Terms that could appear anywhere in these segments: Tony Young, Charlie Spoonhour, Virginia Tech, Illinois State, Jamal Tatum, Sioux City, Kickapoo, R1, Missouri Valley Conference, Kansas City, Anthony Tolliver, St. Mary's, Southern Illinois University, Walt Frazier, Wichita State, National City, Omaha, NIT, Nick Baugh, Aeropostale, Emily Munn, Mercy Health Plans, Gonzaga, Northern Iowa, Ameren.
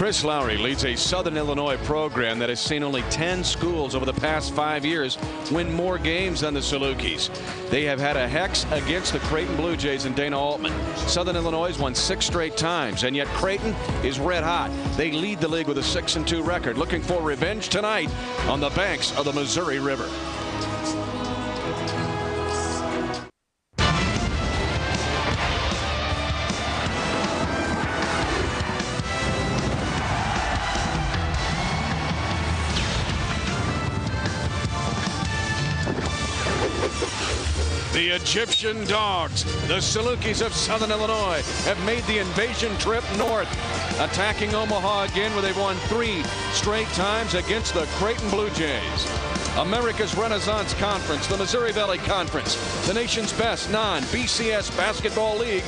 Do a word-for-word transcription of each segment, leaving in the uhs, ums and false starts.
Chris Lowry leads a Southern Illinois program that has seen only ten schools over the past five years win more games than the Salukis. They have had a hex against the Creighton Blue Jays and Dana Altman. Southern Illinois has won six straight times, and yet Creighton is red hot. They lead the league with a six and two record, looking for revenge tonight on the banks of the Missouri River. The Egyptian Dogs, the Salukis of Southern Illinois, have made the invasion trip north, attacking Omaha again where they've won three straight times against the Creighton Blue Jays. America's Renaissance Conference, the Missouri Valley Conference, the nation's best non-B C S basketball league,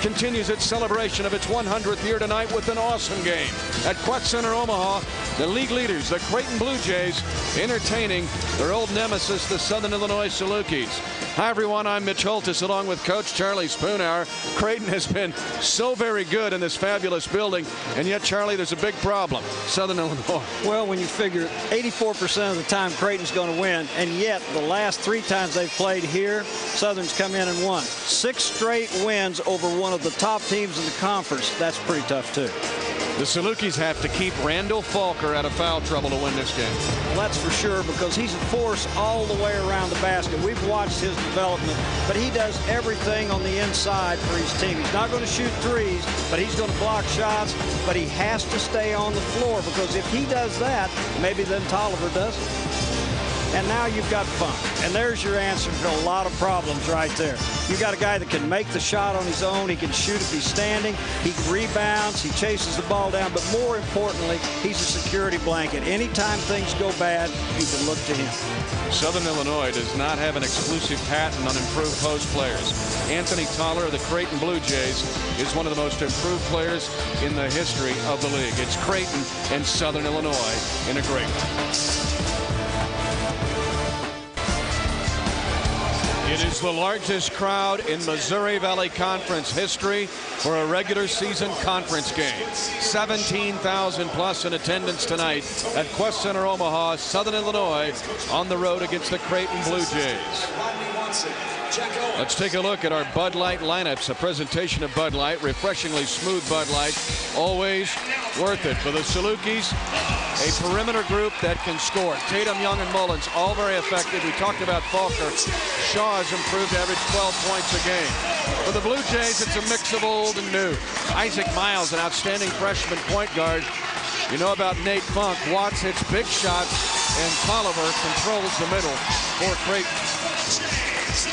continues its celebration of its one hundredth year tonight with an awesome game. At Qwest Center, Omaha, the league leaders, the Creighton Blue Jays, entertaining their old nemesis, the Southern Illinois Salukis. Hi, everyone. I'm Mitch Holters, along with Coach Charlie Spoonhour. Creighton has been so very good in this fabulous building, and yet, Charlie, there's a big problem. Southern Illinois. Well, when you figure eighty-four percent of the time Creighton's going to win, and yet the last three times they've played here, Southern's come in and won. Six straight wins over one of the top teams in the conference. That's pretty tough too. The Salukis have to keep Randall Falker out of foul trouble to win this game. Well, that's for sure, because he's a force all the way around the basket. We've watched his development, but he does everything on the inside for his team. He's not going to shoot threes, but he's going to block shots, but he has to stay on the floor, because if he does that, maybe then Tolliver doesn't. And now you've got Funk. And there's your answer to a lot of problems right there. You've got a guy that can make the shot on his own. He can shoot if he's standing. He rebounds. He chases the ball down. But more importantly, he's a security blanket. Anytime things go bad, you can look to him. Southern Illinois does not have an exclusive patent on improved post players. Anthony Tolliver of the Creighton Blue Jays is one of the most improved players in the history of the league. It's Creighton and Southern Illinois in a great one. It is the largest crowd in Missouri Valley Conference history for a regular season conference game. seventeen thousand plus in attendance tonight at Qwest Center, Omaha, Southern Illinois, on the road against the Creighton Blue Jays. Let's take a look at our Bud Light lineups. A presentation of Bud Light, refreshingly smooth Bud Light, always worth it. For the Salukis, a perimeter group that can score. Tatum, Young, and Mullins, all very effective. We talked about Falker. Shaw has improved to average twelve points a game. For the Blue Jays, it's a mix of old and new. Isaac Miles, an outstanding freshman point guard. You know about Nate Funk. Watts hits big shots, and Tolliver controls the middle for Creighton.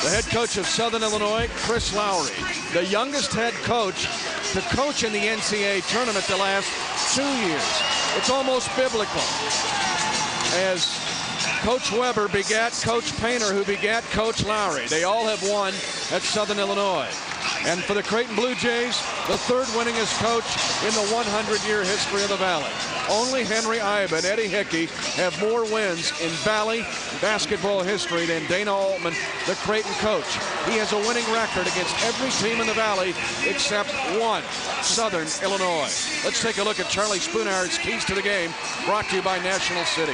The head coach of Southern Illinois, Chris Lowry, the youngest head coach to coach in the N C A A tournament the last two years. It's almost biblical, as Coach Weber begat Coach Painter, who begat Coach Lowry. They all have won at Southern Illinois. And for the Creighton Blue Jays, the third winningest coach in the one hundred year history of the Valley. Only Henry Iba and Eddie Hickey have more wins in Valley basketball history than Dana Altman, the Creighton coach. He has a winning record against every team in the Valley except one, Southern Illinois. Let's take a look at Charlie Spoonhour's keys to the game, brought to you by National City.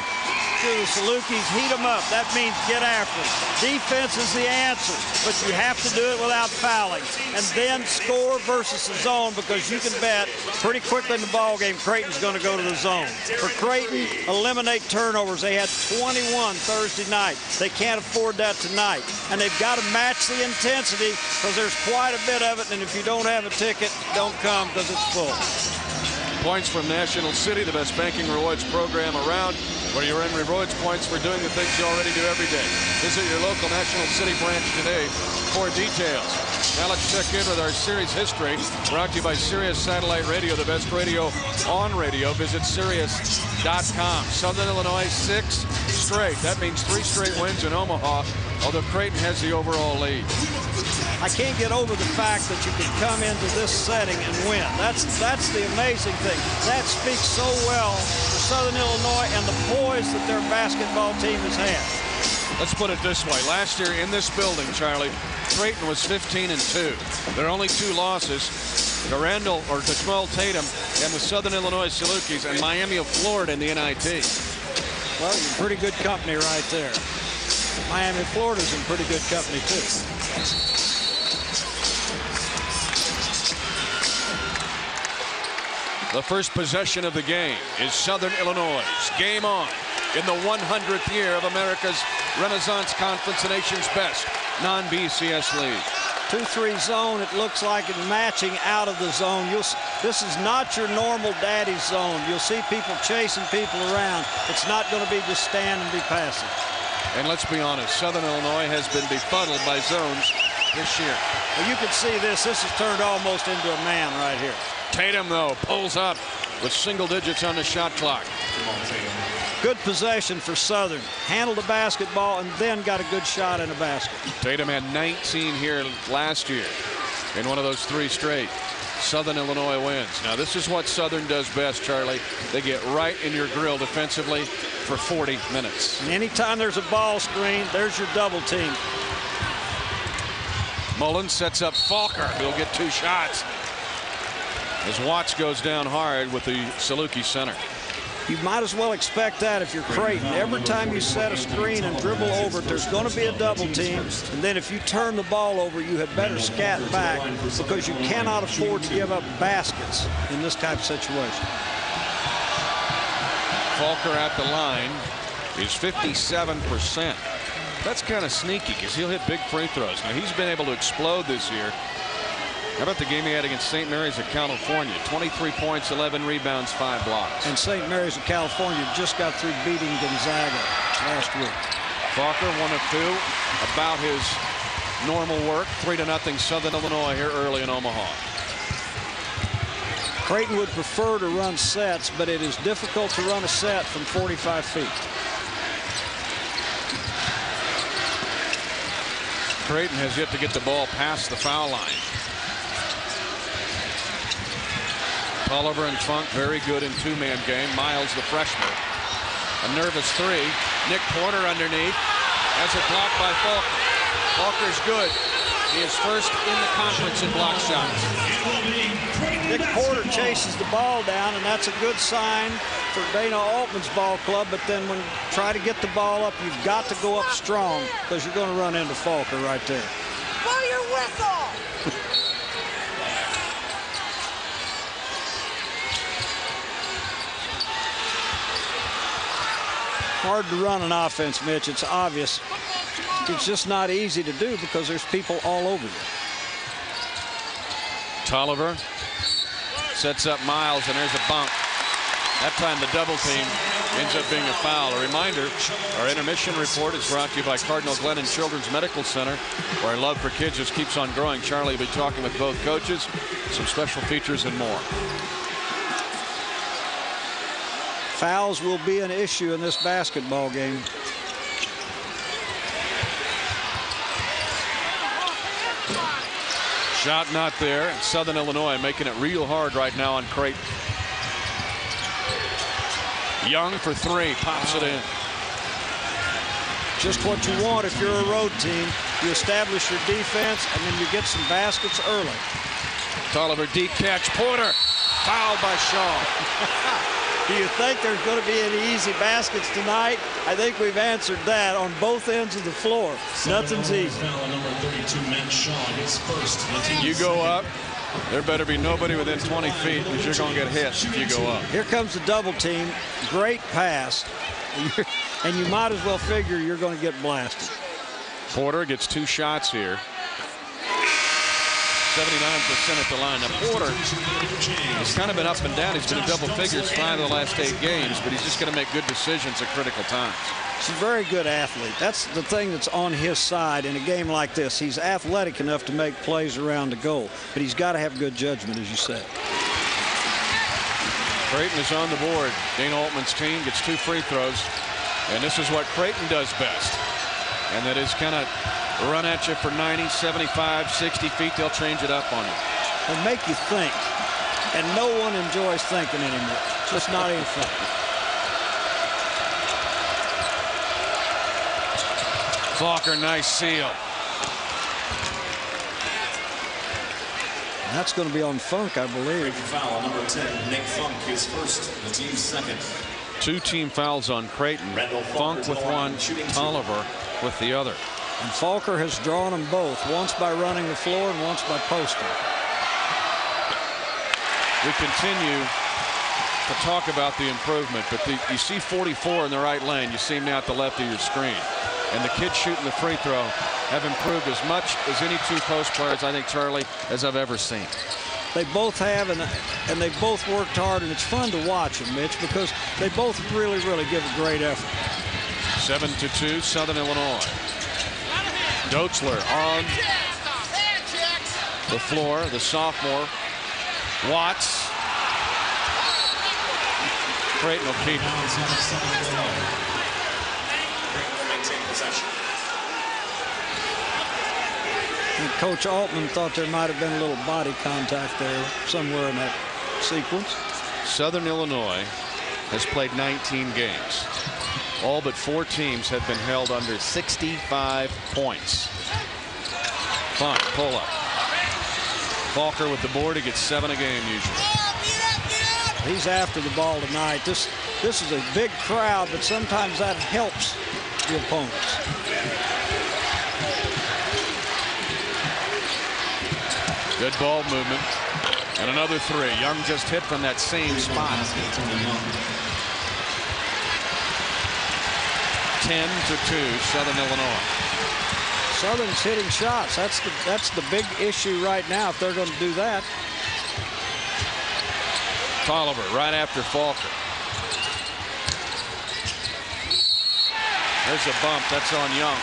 The Salukis, heat them up. That means get after them. Defense is the answer, but you have to do it without fouling. And then score versus the zone, because you can bet pretty quickly in the ball game Creighton's going to go to the zone. For Creighton, eliminate turnovers. They had twenty-one Thursday night. They can't afford that tonight. And they've got to match the intensity, because there's quite a bit of it. And if you don't have a ticket, don't come, because it's full. Points from National City, the best banking rewards program around, where you earn rewards points for doing the things you already do every day. Visit your local National City branch today for details. Now let's check in with our series history, brought to you by Sirius Satellite Radio, the best radio on radio. Visit Sirius dot com. Southern Illinois, six straight. That means three straight wins in Omaha, although Creighton has the overall lead. I can't get over the fact that you can come into this setting and win. That's that's the amazing thing. That speaks so well for Southern Illinois and the poise that their basketball team has had. Let's put it this way. Last year in this building, Charlie, Creighton was fifteen and two. Their only two losses to Randall or to Jamal Tatum and the Southern Illinois Salukis and Miami of Florida in the N I T. Well, you're pretty good company right there. Miami of Florida's in pretty good company too. The first possession of the game is Southern Illinois. Game on in the one hundredth year of America's Renaissance Conference, the nation's best non-B C S league. two three zone, it looks like, it's matching out of the zone. You'll, this is not your normal daddy zone. You'll see people chasing people around. It's not going to be just stand and be passive. And let's be honest, Southern Illinois has been befuddled by zones this year. Well, you can see this. This has turned almost into a man right here. Tatum, though, pulls up with single digits on the shot clock. Come on, Tatum. Good possession for Southern. Handled the basketball and then got a good shot in the basket. Tatum had nineteen here last year in one of those three straight. Southern Illinois wins. Now this is what Southern does best, Charlie. They get right in your grill defensively for forty minutes. And anytime there's a ball screen, there's your double team. Mullins sets up Falker. He'll get two shots as Watts goes down hard with the Saluki Center. You might as well expect that if you're Creighton. Every time you set a screen and dribble over it, there's going to be a double team. And then if you turn the ball over, you had better scat back because you cannot afford to give up baskets in this type of situation. Falker at the line is fifty-seven percent. That's kind of sneaky because he'll hit big free throws. Now, he's been able to explode this year. How about the game he had against Saint Mary's of California? twenty-three points, eleven rebounds, five blocks. And Saint Mary's of California just got through beating Gonzaga last week. Falker, one of two, about his normal work. Three to nothing Southern Illinois here early in Omaha. Creighton would prefer to run sets, but it is difficult to run a set from forty-five feet. Creighton has yet to get the ball past the foul line. Tolliver and Funk very good in two-man game. Miles, the freshman. A nervous three. Nick Porter underneath. That's a block by Falker. Falker's good. He is first in the conference in block shots. Nick Porter chases the ball down, and that's a good sign for Dana Altman's ball club, but then when you try to get the ball up, you've got to go up strong because you're going to run into Falker right there. Blow your whistle! Hard to run an offense, Mitch. It's obvious. It's just not easy to do because there's people all over you. Tolliver sets up Miles, and there's a bump. That time the double team ends up being a foul. A reminder, our intermission report is brought to you by Cardinal Glennon Children's Medical Center, where our love for kids just keeps on growing. Charlie will be talking with both coaches, some special features and more. Fouls will be an issue in this basketball game. Shot not there. Southern Illinois making it real hard right now on Creighton. Young for three, pops it in. Just what you want if you're a road team. You establish your defense, and then you get some baskets early. Tolliver, deep catch, Porter, fouled by Shaw. Do you think there's going to be any easy baskets tonight? I think we've answered that on both ends of the floor. Nothing's easy. You go up. There better be nobody within twenty feet because you're going to get hit if you go up. Here comes the double team. Great pass. And you might as well figure you're going to get blasted. Porter gets two shots here. seventy-nine percent at the line. Now, Porter has kind of been up and down. He's been in double figures five of the last eight games, but he's just going to make good decisions at critical times. He's a very good athlete. That's the thing that's on his side in a game like this. He's athletic enough to make plays around the goal, but he's got to have good judgment, as you said. Creighton is on the board. Dana Altman's team gets two free throws, and this is what Creighton does best, and that is kind of run at you for ninety, seventy-five, sixty feet. They'll change it up on you. They'll make you think, and no one enjoys thinking anymore. Just not even thinking. Falker, nice seal. That's going to be on Funk, I believe. Foul number ten, Nick Funk, his first, the team's second. Two team fouls on Creighton. Funk with one, Tolliver with the other. And Falker has drawn them both, once by running the floor and once by posting. We continue to talk about the improvement, but the, you see forty-four in the right lane. You see him now at the left of your screen. And the kids shooting the free throw have improved as much as any two post players, I think, Charlie, as I've ever seen. They both have, and, and they both worked hard, and it's fun to watch them, Mitch, because they both really, really give a great effort. seven to two, Southern Illinois. Doetzler on the floor, the sophomore. Watts. Creighton will keep it. And Coach Altman thought there might have been a little body contact there somewhere in that sequence. Southern Illinois has played nineteen games. All but four teams have been held under sixty-five points. Funk, pull up. Falker with the board. He gets seven a game usually. He's after the ball tonight. This, this is a big crowd, but sometimes that helps the opponents. Good ball movement. And another three. Young just hit from that same spot. ten to two, Southern Illinois. Southern's hitting shots. That's the, that's the big issue right now if they're going to do that. Tolliver right after Falker. There's a bump. That's on Young.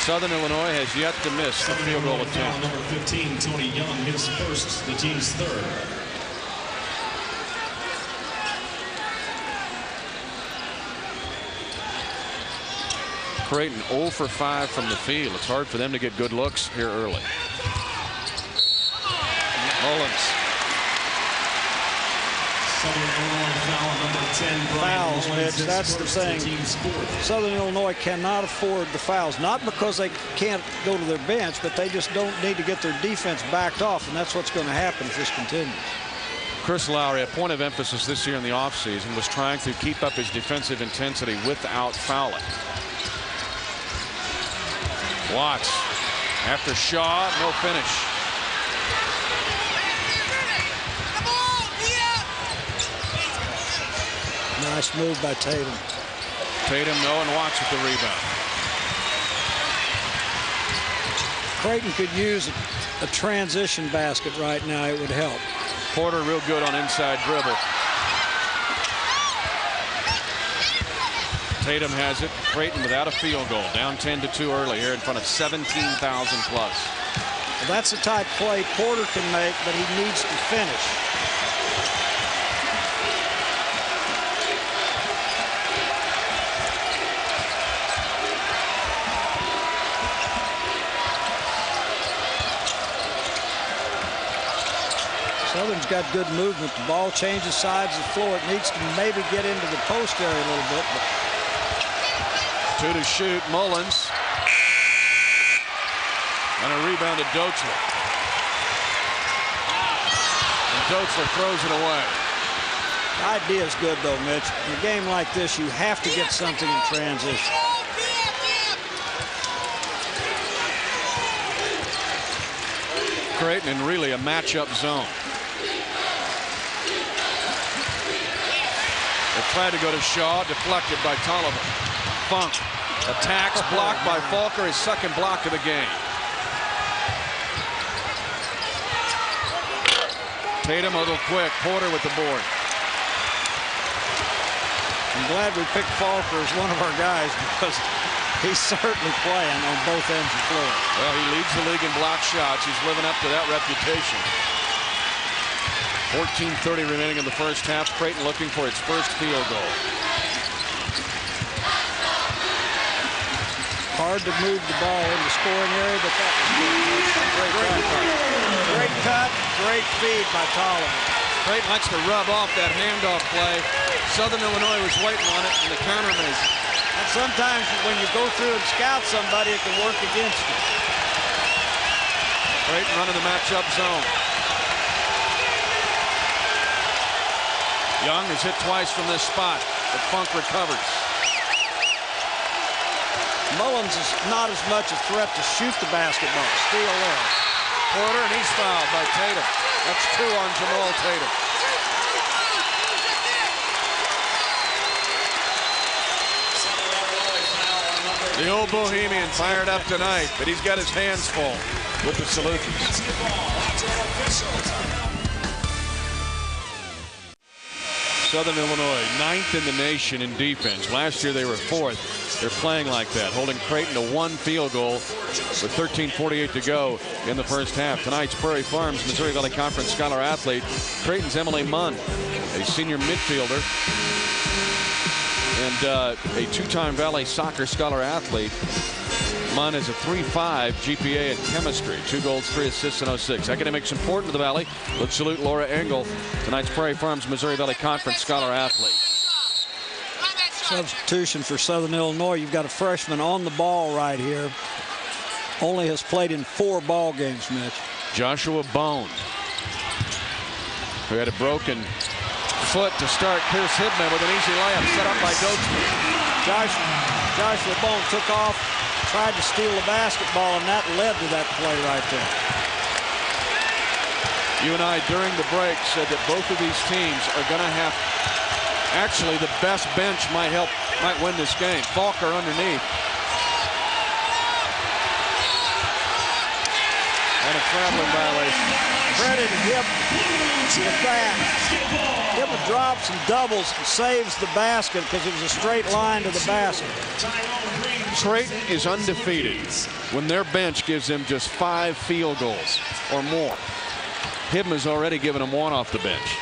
Southern Illinois has yet to miss the field goal attempt. Number fifteen, Tony Young, his first, the team's third. Creighton zero for five from the field. It's hard for them to get good looks here early. Mullins. Fouls, Mitch, that's the thing. Southern Illinois cannot afford the fouls, not because they can't go to their bench, but they just don't need to get their defense backed off, and that's what's going to happen if this continues. Chris Lowry, a point of emphasis this year in the offseason, was trying to keep up his defensive intensity without fouling. Watts, after Shaw, no finish. Nice move by Tatum. Tatum, no, and Watts with the rebound. Creighton could use a, a transition basket right now. It would help. Porter real good on inside dribble. Tatum has it. Creighton without a field goal. Down ten to two early here in front of seventeen thousand plus. Well, that's the type play Porter can make, but he needs to finish. Southern's got good movement. The ball changes sides of the floor. It needs to maybe get into the post area a little bit. But... two to shoot. Mullins. And a rebound to Doetzler. And Doetzler throws it away. The idea's good, though, Mitch. In a game like this, you have to get something in transition. Creighton in really a matchup zone. Tried to go to Shaw, deflected by Tolliver. Funk attacks, blocked by Falker, his second block of the game. Tatum a little quick, Porter with the board. I'm glad we picked Falker as one of our guys because he's certainly playing on both ends of the floor. Well, he leads the league in block shots. He's living up to that reputation. fourteen thirty remaining in the first half. Creighton looking for its first field goal. Hard to move the ball in the scoring area, but that was good. Great, great cut. Great cut, great feed by Tolliver. Creighton likes to rub off that handoff play. Southern Illinois was waiting on it, and the counterman is. And sometimes when you go through and scout somebody, it can work against you. Creighton running the matchup zone. Young has hit twice from this spot, but Funk recovers. Mullins is not as much a threat to shoot the basketball. Steal in. Porter, and he's fouled by Tatum. That's two on Jamal Tatum. The old Bohemian fired up tonight, but he's got his hands full with the Salukis. Southern Illinois, ninth in the nation in defense. Last year they were fourth. They're playing like that, holding Creighton to one field goal with thirteen forty-eight to go in the first half. Tonight's Prairie Farms Missouri Valley Conference Scholar Athlete, Creighton's Emily Munn, a senior midfielder. And uh, a two-time Valley Soccer Scholar athlete. Munn is a three point five G P A in chemistry. Two goals, three assists, and oh six. Academics important to the Valley. Let's salute Laura Engel, tonight's Prairie Farms Missouri Valley Conference Scholar athlete. Substitution for Southern Illinois. You've got a freshman on the ball right here. Only has played in four ball games, Mitch. Joshua Bone, who had a broken foot to start. Pierce Hidman with an easy layup set up by Dozier. Josh, Joshua Bone took off, tried to steal the basketball, and that led to that play right there. You and I during the break said that both of these teams are going to have, actually the best bench might help, might win this game. Falker underneath. And a traveling violation. Credit to Gibb the back. Gibb drops and doubles and saves the basket because it was a straight line to the basket. Creighton is undefeated when their bench gives them just five field goals or more. Hibben has already given them one off the bench.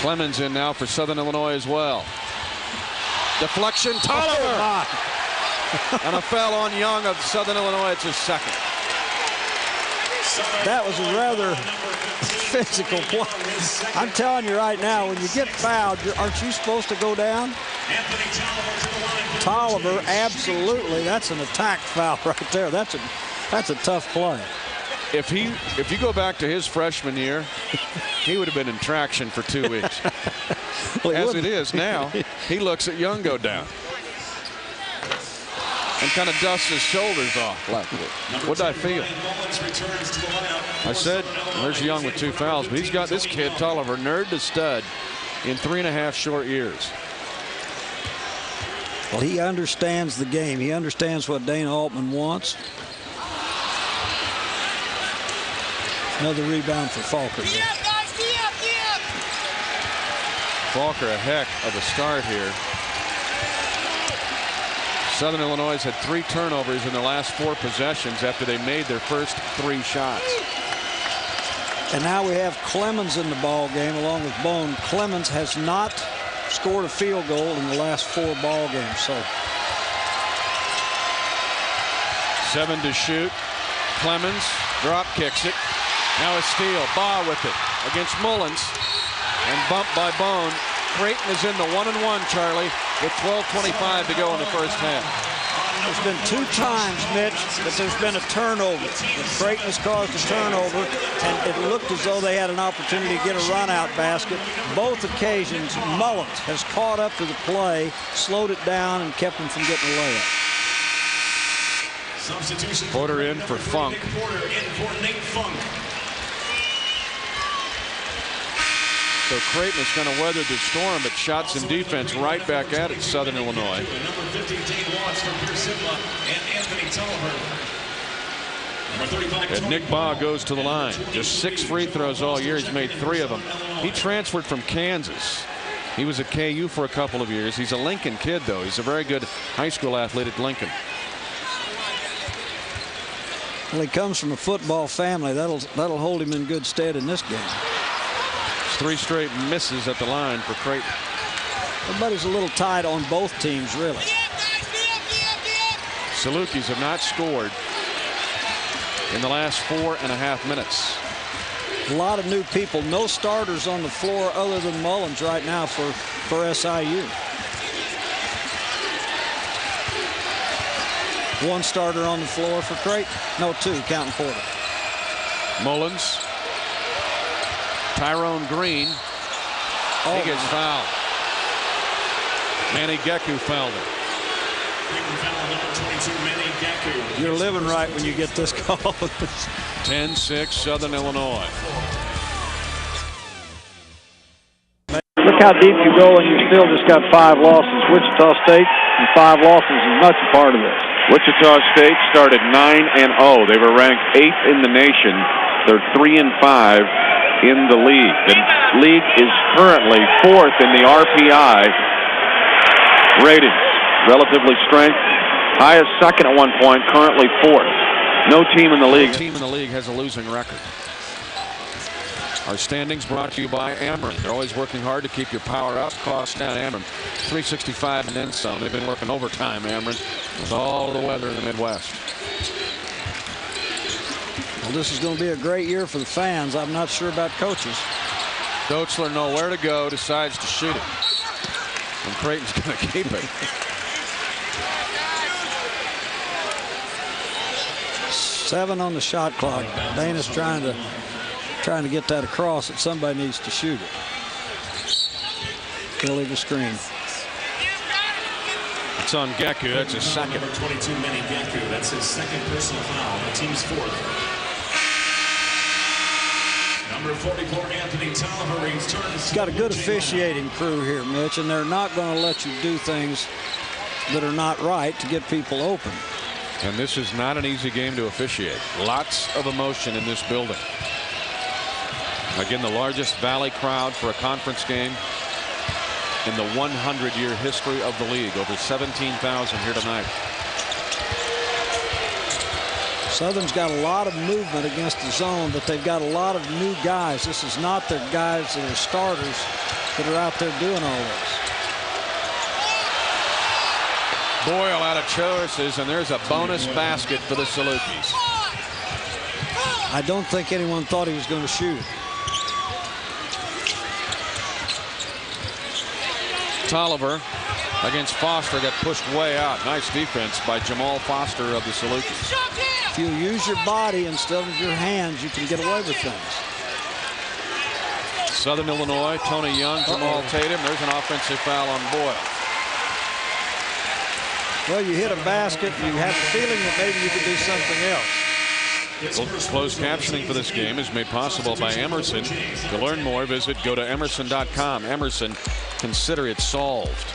Clemens in now for Southern Illinois as well. Deflection, Tolliver. Oh, and a foul on Young of Southern Illinois. It's his second. That was a rather physical play. I'm telling you right now, when you get fouled, aren't you supposed to go down? Tolliver, absolutely. That's an attack foul right there. That's a that's a tough play. If he if you go back to his freshman year, he would have been in traction for two weeks. Well, as it is now, he looks at Young go down and kind of dusts his shoulders off. Like, what did I feel? I said, there's Young with two fouls, but he's got this kid, Tolliver, nerd to stud in three and a half short years. Well, he understands the game. He understands what Dana Altman wants. Another rebound for Falker. Falker, a heck of a start here. Southern Illinois had three turnovers in their last four possessions after they made their first three shots. And now we have Clemens in the ball game along with Bone. Clemens has not scored a field goal in the last four ball games. So seven to shoot. Clemens drop kicks it. Now a steal. Baugh with it against Mullins and bumped by Bone. Creighton is in the one and one, Charlie, with twelve twenty-five to go in the first half. There's been two times, Mitch, that there's been a turnover. Creighton has caused a turnover, and it looked as though they had an opportunity to get a run-out basket. Both occasions, Mullins has caught up to the play, slowed it down, and kept him from getting a layup. Substitution. Porter in for Funk. Nick Porter in for Nate Funk. So Creighton is going to weather the storm, but shots and defense right back at it, Southern Illinois. Number fifteen, Dane Watts from Pierce Sidla and Anthony Tolliver. And Nick Baugh goes to the line. Just six free throws all year. He's made three of them. He transferred from Kansas. He was at K U for a couple of years. He's a Lincoln kid, though. He's a very good high school athlete at Lincoln. Well, he comes from a football family. That'll, that'll hold him in good stead in this game. Three straight misses at the line for Creighton. Everybody's a little tight on both teams, really. Salukis have not scored in the last four and a half minutes. A lot of new people. No starters on the floor other than Mullins right now for, for S I U. One starter on the floor for Creighton. No, two, counting Porter. Mullins. Tyrone Green. Oh, he gets fouled. Manny Geku fouled him. You're living right when you get this call. ten six, Southern Illinois. Look how deep you go, and you still just got five losses. Wichita State and five losses is much a part of this. Wichita State started nine and oh. They were ranked eighth in the nation. They're three and five in the league. The league is currently fourth in the R P I ratings. Relatively strength. Highest second at one point, currently fourth. No team in the league. No team in the league has a losing record. Our standings brought to you by Ameren. They're always working hard to keep your power up, costs down. Ameren, three sixty-five and then some. They've been working overtime, Ameren, with all the weather in the Midwest. Well, this is going to be a great year for the fans. I'm not sure about coaches. Doetzler, nowhere to go, decides to shoot it. And Creighton's going to keep it. Seven on the shot clock. Dana's trying to... trying to get that across, that somebody needs to shoot it. Illegal screen. It's on Geku. That's his second. Number twenty-two, Manny Geku. That's his second personal foul. The team's fourth. Number forty-four, Anthony Tolliver. He's got a good officiating crew here, Mitch, and they're not going to let you do things that are not right to get people open. And this is not an easy game to officiate. Lots of emotion in this building. Again, the largest Valley crowd for a conference game in the hundred-year history of the league. Over seventeen thousand here tonight. Southern's got a lot of movement against the zone, but they've got a lot of new guys. This is not the guys that are starters that are out there doing all this. Boyle out of choices, and there's a bonus basket for the Salukis. I don't think anyone thought he was going to shoot. Tolliver against Foster got pushed way out. Nice defense by Jamal Foster of the Salukis. If you use your body instead of your hands, you can get away with things. Southern Illinois, Tony Young, Jamal Tatum. There's an offensive foul on Boyle. Well, you hit a basket, you have the feeling that maybe you could do something else. Closed captioning for this game is made possible by Emerson. To learn more, visit go to Emerson dot com. Emerson, consider it solved.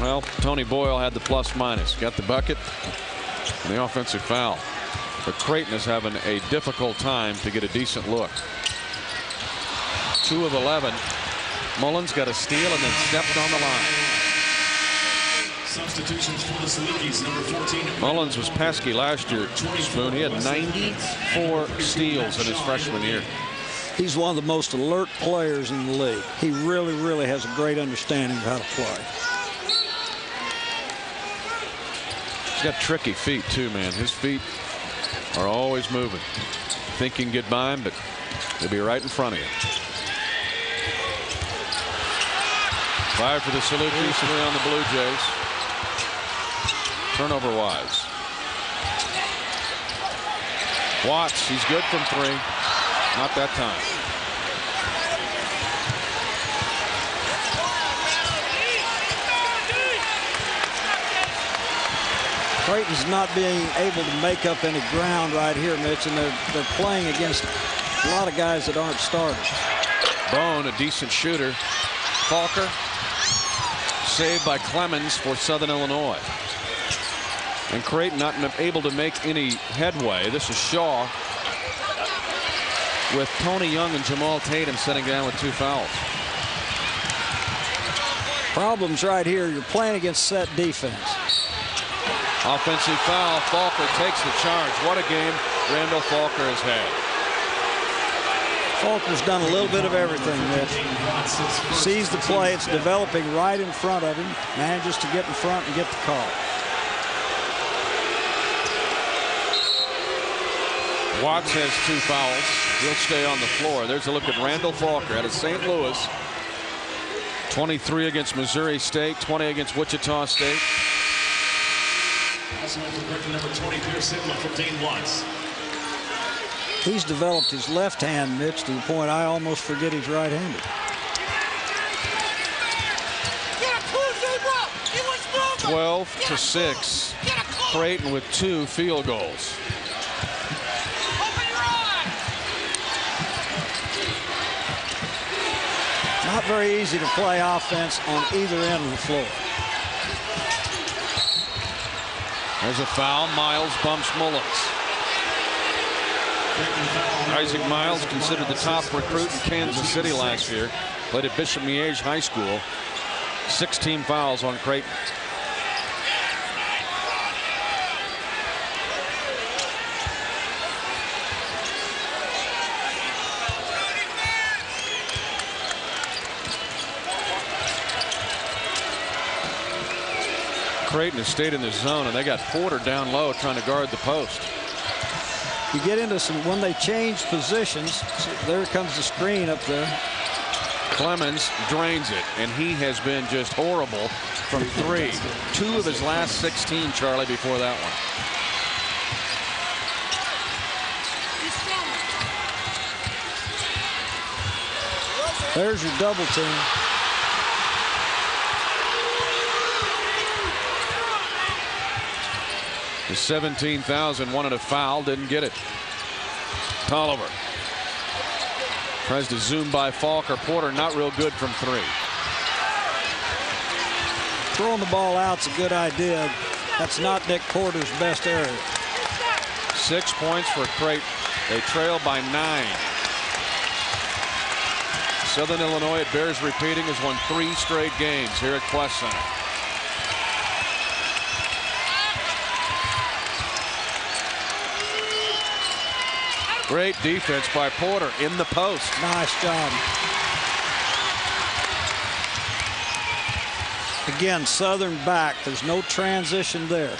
Well, Tony Boyle had the plus minus. Got the bucket and the offensive foul. But Creighton is having a difficult time to get a decent look. two of eleven. Mullins got a steal and then stepped on the line. Substitutions for the Salukis, number fourteen. Mullins was pesky last year, Spoon. He had ninety-four steals in his freshman year. He's one of the most alert players in the league. He really, really has a great understanding of how to play. He's got tricky feet, too, man. His feet are always moving. Think you can get by him, but they'll be right in front of you. Five for the Salukis, three on the Blue Jays. Turnover-wise. Watts, he's good from three. Not that time. Creighton's not being able to make up any ground right here, Mitch, and they're, they're playing against a lot of guys that aren't starters. Bone, a decent shooter. Falker. Saved by Clemens for Southern Illinois. And Creighton not able to make any headway. This is Shaw with Tony Young and Jamal Tatum sitting down with two fouls. Problems right here. You're playing against set defense. Offensive foul. Falker takes the charge. What a game Randall Falker has had. Falker's done a little bit of everything, Mitch. Sees the play, it's developing right in front of him, manages to get in front and get the call. Watts has two fouls. He'll stay on the floor. There's a look at Randall Falker out of Saint Louis. twenty-three against Missouri State, twenty against Wichita State. Also in for number twenty, Pearson for Dane Watts. He's developed his left hand, Mitch, to the point I almost forget he's right-handed. twelve to six, Creighton with two field goals. Not very easy to play offense on either end of the floor. There's a foul. Miles bumps Mullins. Isaac Miles, considered the top recruit in Kansas City last year, played at Bishop Miege High School. sixteen fouls on Creighton. Creighton has stayed in the zone, and they got Porter down low trying to guard the post. You get into some, when they change positions, there comes the screen up there. Clemens drains it, and he has been just horrible from three. Two of his last sixteen, Charlie, before that one. There's your double team. The seventeen thousand wanted a foul, didn't get it. Tolliver tries to zoom by Falker. Porter not real good from three. Throwing the ball out's a good idea. That's not Nick Porter's best area. Six points for Creighton. They trail by nine. Southern Illinois, it bears repeating, has won three straight games here at Qwest Center. Great defense by Porter in the post. Nice job. Again, Southern back. There's no transition there.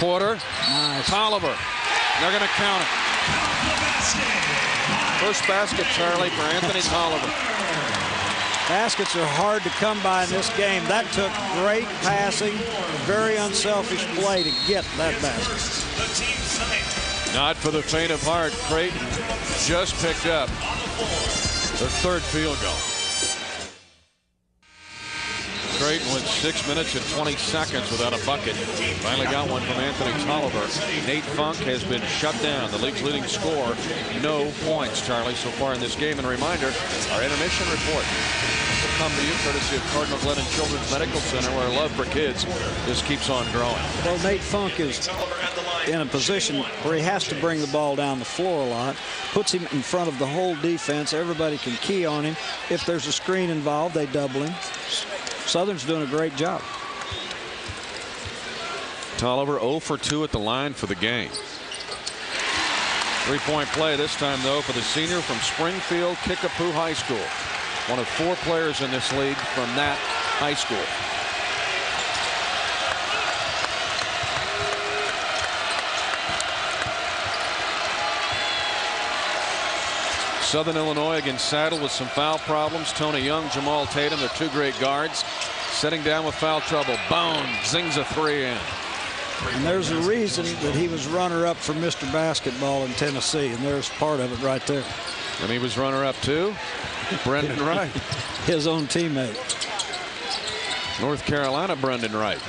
Porter. Nice. Tolliver. They're going to count it. First basket, Charlie, for Anthony Tolliver. Baskets are hard to come by in this game. That took great passing, very unselfish play to get that basket. Not for the faint of heart. Creighton just picked up their third field goal. Creighton went six minutes and twenty seconds without a bucket. Finally got one from Anthony Tolliver. Nate Funk has been shut down. The league's leading scorer, no points, Charlie, so far in this game. And a reminder, our intermission report will come to you courtesy of Cardinal Glennon Children's Medical Center, where love for kids just keeps on growing. Well, Nate Funk is in a position where he has to bring the ball down the floor a lot. Puts him in front of the whole defense. Everybody can key on him. If there's a screen involved, they double him. Southern's doing a great job. Tolliver zero for two at the line for the game. Three-point play this time, though, for the senior from Springfield Kickapoo High School. One of four players in this league from that high school. Southern Illinois again saddled with some foul problems. Tony Young, Jamal Tatum, they're two great guards. Setting down with foul trouble. Bone zings a three in. And there's a reason that he was runner-up for Mister Basketball in Tennessee, and there's part of it right there. And he was runner-up too? Brendan Wright. His own teammate. North Carolina, Brendan Wright.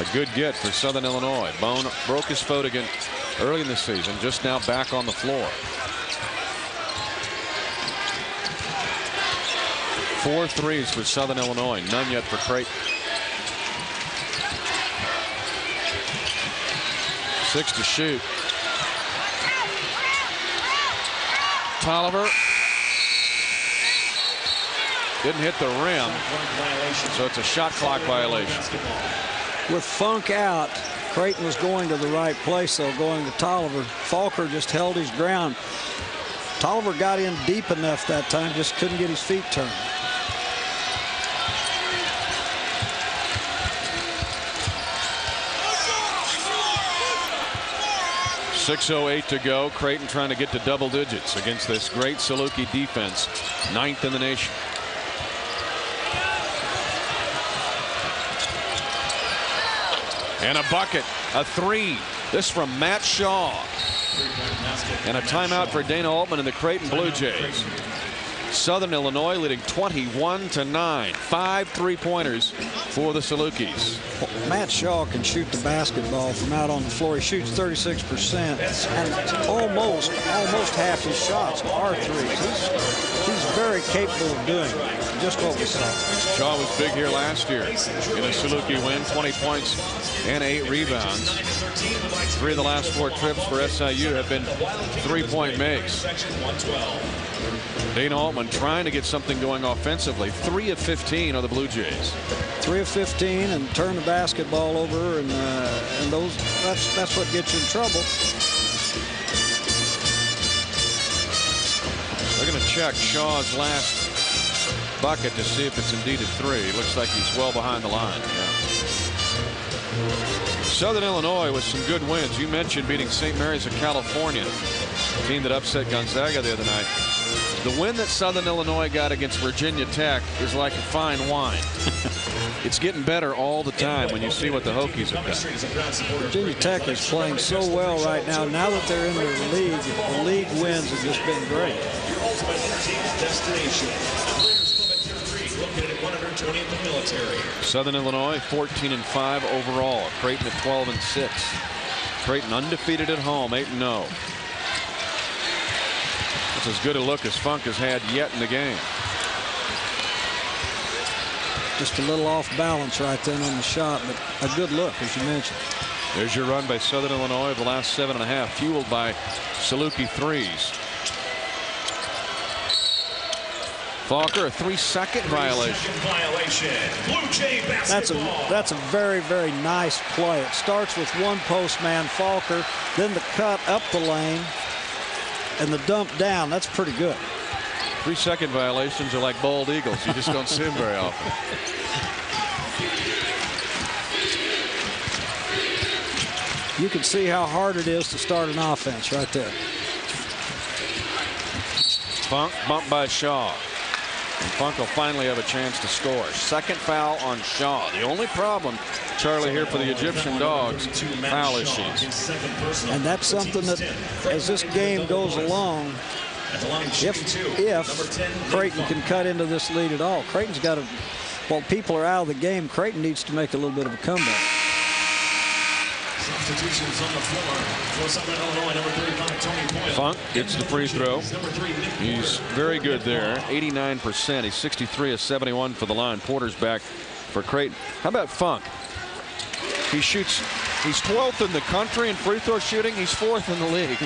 A good get for Southern Illinois. Bone broke his foot again early in the season, just now back on the floor. Four threes for Southern Illinois, none yet for Creighton. Six to shoot. Tolliver didn't hit the rim, so it's a shot clock violation. With Funk out, Creighton was going to the right place, though, going to Tolliver. Falker just held his ground. Tolliver got in deep enough that time, just couldn't get his feet turned. six oh eight to go. Creighton trying to get to double digits against this great Saluki defense, ninth in the nation. And a bucket, a three. This from Matt Shaw. And a timeout for Dana Altman and the Creighton Blue Jays. Southern Illinois leading twenty-one to nine. Five three-pointers for the Salukis. Matt Shaw can shoot the basketball from out on the floor. He shoots thirty-six percent, and almost, almost half his shots are threes. He's, he's very capable of doing just what we saw. Shaw was big here last year in a Saluki win, twenty points and eight rebounds. Three of the last four trips for S I U have been three-point makes. Dana Altman trying to get something going offensively. three of fifteen are the Blue Jays. three of fifteen and turn the basketball over, and, uh, and those that's, that's what gets you in trouble. They're going to check Shaw's last bucket to see if it's indeed a three. Looks like he's well behind the line. Yeah. Southern Illinois with some good wins. You mentioned beating Saint Mary's of California, the team that upset Gonzaga the other night. The win that Southern Illinois got against Virginia Tech is like a fine wine. It's getting better all the time when you see what the Hokies have done. Virginia Tech is playing so well right now. Now that they're in the league, the league wins have just been great. Your ultimate entertainment destination. Players Club at Pier three, located at one hundred twentieth and Military. Southern Illinois fourteen and five overall. Creighton at twelve and six. Creighton undefeated at home, eight and oh. That's as good a look as Funk has had yet in the game. Just a little off balance right then on the shot, but a good look, as you mentioned. There's your run by Southern Illinois of the last seven and a half, fueled by Saluki threes. Falker, a three-second violation. violation. Blue Jay that's a that's a very very nice play. It starts with one post man, Falker, then the cut up the lane. And the dump down, that's pretty good. Three-second violations are like bald eagles. You just don't see them very often. You can see how hard it is to start an offense right there. Funk bumped by Shaw. And Funk will finally have a chance to score. Second foul on Shaw. The only problem, Charlie, here for the Egyptian Dogs, foul issues. And that's something that, as this game goes along, if, if Creighton can cut into this lead at all, Creighton's got to, while people are out of the game, Creighton needs to make a little bit of a comeback. Substitutions on the floor for Southern Illinois, number thirty-five, Tony Boyle. Funk gets the free throw. He's very good there, eighty-nine percent. He's sixty-three of seventy-one for the line. Porter's back for Creighton. How about Funk? He shoots, he's twelfth in the country in free throw shooting. He's fourth in the league.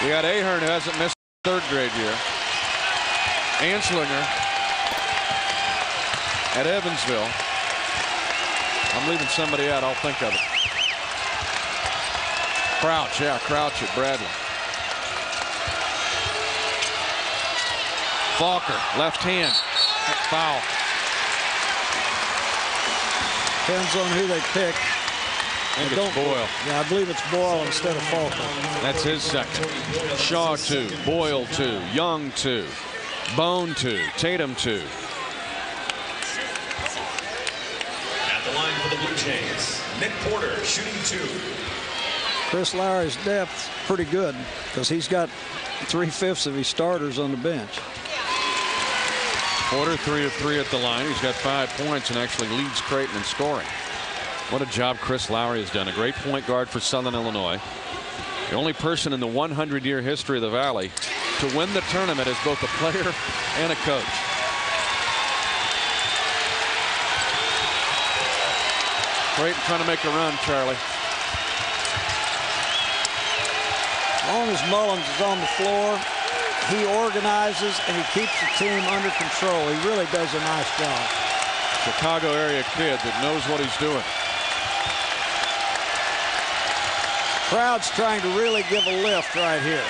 We got Ahern, who hasn't missed third grade year. Anslinger at Evansville. I'm leaving somebody out. I'll think of it. Crouch, yeah, Crouch at Bradley. Falker, left hand, foul. Depends on who they pick. I think it's Boyle. Yeah, I believe it's Boyle instead of Falker. That's his second. Shaw two, Boyle two, Young two, Bone two, Tatum two. For the Blue Jays, Nick Porter shooting two. Chris Lowry's depth pretty good because he's got three-fifths of his starters on the bench. Porter three of three at the line. He's got five points and actually leads Creighton in scoring. What a job Chris Lowry has done. A great point guard for Southern Illinois. The only person in the hundred-year history of the Valley to win the tournament as both a player and a coach. Creighton trying to make a run, Charlie. As long as Mullins is on the floor, he organizes and he keeps the team under control. He really does a nice job. Chicago area kid that knows what he's doing. Crowd's trying to really give a lift right here.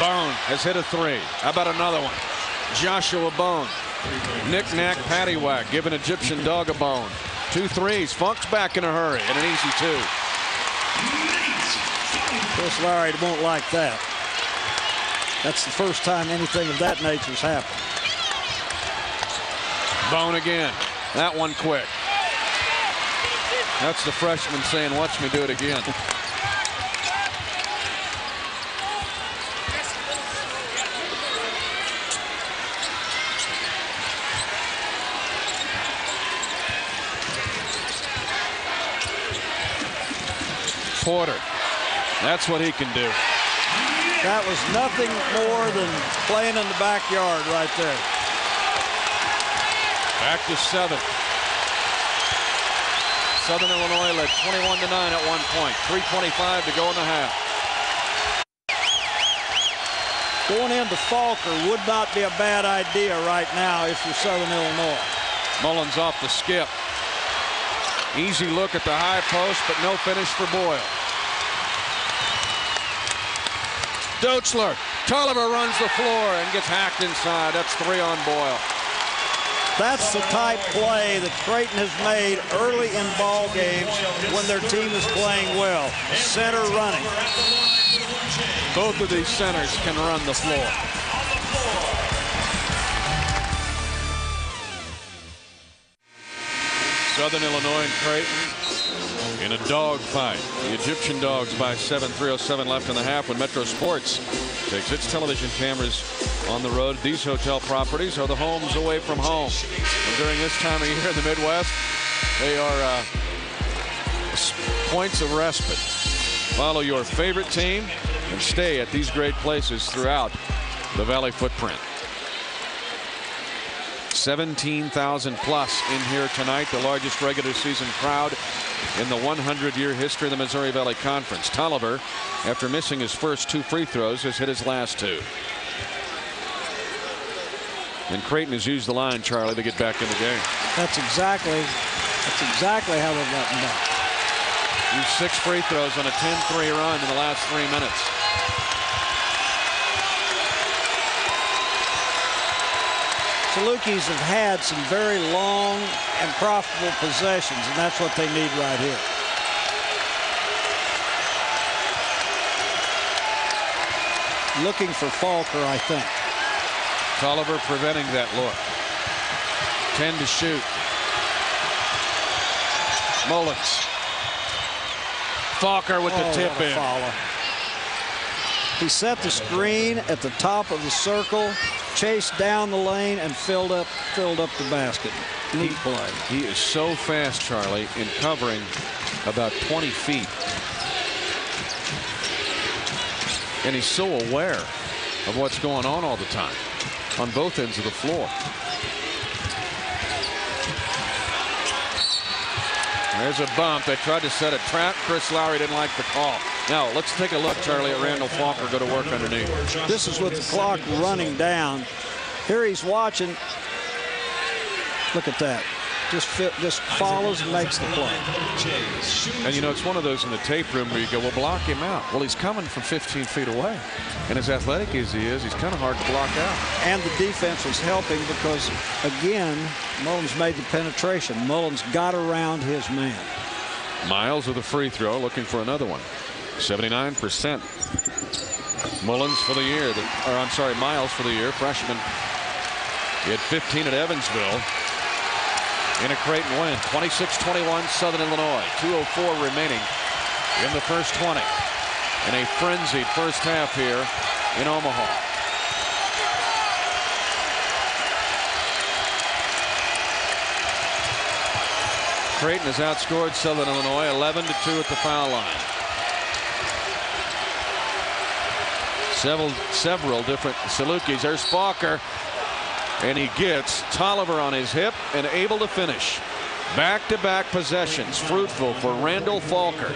Bone has hit a three. How about another one? Joshua Bone. Knick-knack, paddywhack, give an Egyptian dog a bone. Two threes. Funk's back in a hurry, and an easy two. Chris Lowry won't like that. That's the first time anything of that nature's happened. Bone again. That one quick. That's the freshman saying, watch me do it again. Porter. That's what he can do. That was nothing more than playing in the backyard right there. Back to Southern. Southern Illinois led twenty-one to nine at one point. three twenty-five to go in the half. Going into Falker would not be a bad idea right now if you're Southern Illinois. Mullins off the skip. Easy look at the high post, but no finish for Boyle. Doetzler. Tolliver runs the floor and gets hacked inside. That's three on Boyle. That's the type play that Creighton has made early in ball games when their team is playing well. Center running. Both of these centers can run the floor. Southern Illinois and Creighton in a dog fight. The Egyptian Dogs by seven, three oh seven left in the half when Metro Sports takes its television cameras on the road. These hotel properties are the homes away from home. And during this time of year in the Midwest, they are uh, points of respite. Follow your favorite team and stay at these great places throughout the Valley footprint. seventeen thousand plus in here tonight, the largest regular season crowd in the hundred-year history of the Missouri Valley Conference. Tolliver, after missing his first two free throws, has hit his last two. And Creighton has used the line, Charlie, to get back in the game. That's exactly, that's exactly how they've gotten back. Used six free throws on a ten three run in the last three minutes. Salukis have had some very long and profitable possessions, and that's what they need right here. Looking for Falker, I think. Tolliver preventing that look. ten to shoot. Mullins. Falker with oh, the tip in. Follow. He set the screen at the top of the circle, chased down the lane, and filled up filled up the basket. Neat play. He is so fast, Charlie, in covering about twenty feet. And he's so aware of what's going on all the time on both ends of the floor. There's a bump. They tried to set a trap. Chris Lowry didn't like the call. Now, let's take a look, Charlie, at Randall Falker go to work underneath. This is with the clock running down. Here he's watching. Look at that. Just fit, just follows and makes the play. And, you know, it's one of those in the tape room where you go, well, block him out. Well, he's coming from fifteen feet away. And as athletic as he is, he's kind of hard to block out. And the defense was helping because, again, Mullins made the penetration. Mullins got around his man. Miles with a free throw, looking for another one. seventy-nine percent. Mullins for the year, the, or I'm sorry, Miles for the year, freshman. He had fifteen at Evansville. In a Creighton win, twenty-six twenty-one Southern Illinois. two oh four remaining in the first twenty. In a frenzied first half here in Omaha. Creighton has outscored Southern Illinois eleven to two at the foul line. Several, several different Salukis. There's Falker. And he gets Tolliver on his hip and able to finish. Back-to-back possessions, fruitful for Randall Falker.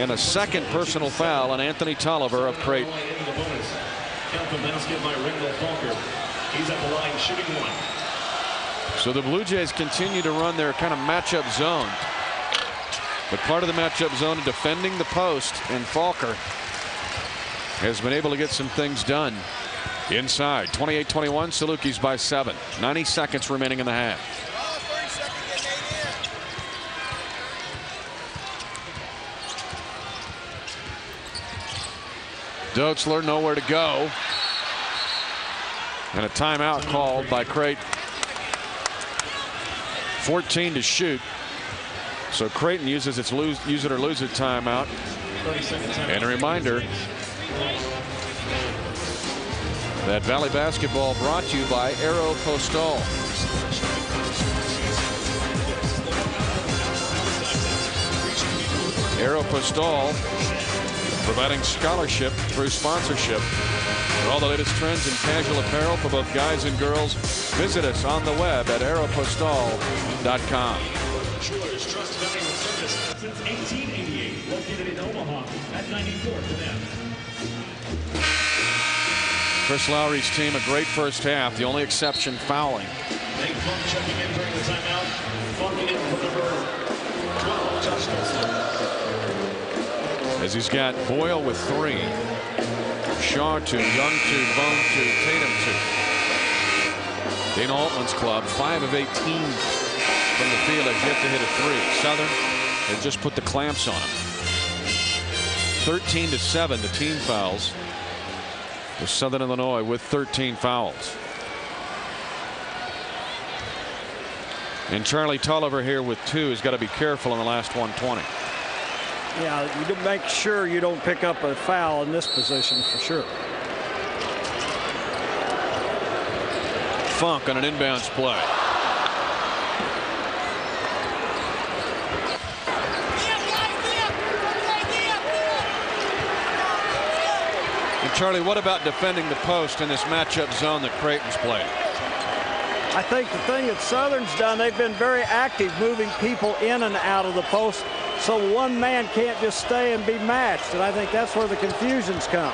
And a second personal foul on Anthony Tolliver of Creighton. So the Blue Jays continue to run their kind of matchup zone. But part of the matchup zone is defending the post, and Falker has been able to get some things done. Inside, twenty-eight twenty-one, Salukis by seven. ninety seconds remaining in the half. Doetzler nowhere to go. And a timeout called by Creighton. fourteen to shoot. So Creighton uses its lose, use it or lose it timeout. And a reminder that Valley Basketball brought to you by Aero Postal. Aero Postal providing scholarship through sponsorship. For all the latest trends in casual apparel for both guys and girls, visit us on the web at aero postal dot com. Truers Trust Value Service since eighteen eighty-eight, located in Omaha at ninety-fourth and M. Chris Lowry's team, a great first half. The only exception, fouling. Nate Funk checking in during the timeout. Funk in for number twelve, Josh Doetzler. As he's got Boyle with three. Shaw two, Young two, Bone two, Tatum two. Dana Altman's club, five of eighteen. From the field, they've yet to hit a three. Southern has just put the clamps on them. thirteen to seven, the team fouls. With Southern Illinois with thirteen fouls. And Charlie Tolliver here with two has got to be careful in the last one twenty. Yeah, you can make sure you don't pick up a foul in this position for sure. Funk on an inbounds play. Charlie, what about defending the post in this matchup zone that Creighton's played? I think the thing that Southern's done, they've been very active moving people in and out of the post, so one man can't just stay and be matched, and I think that's where the confusion's come.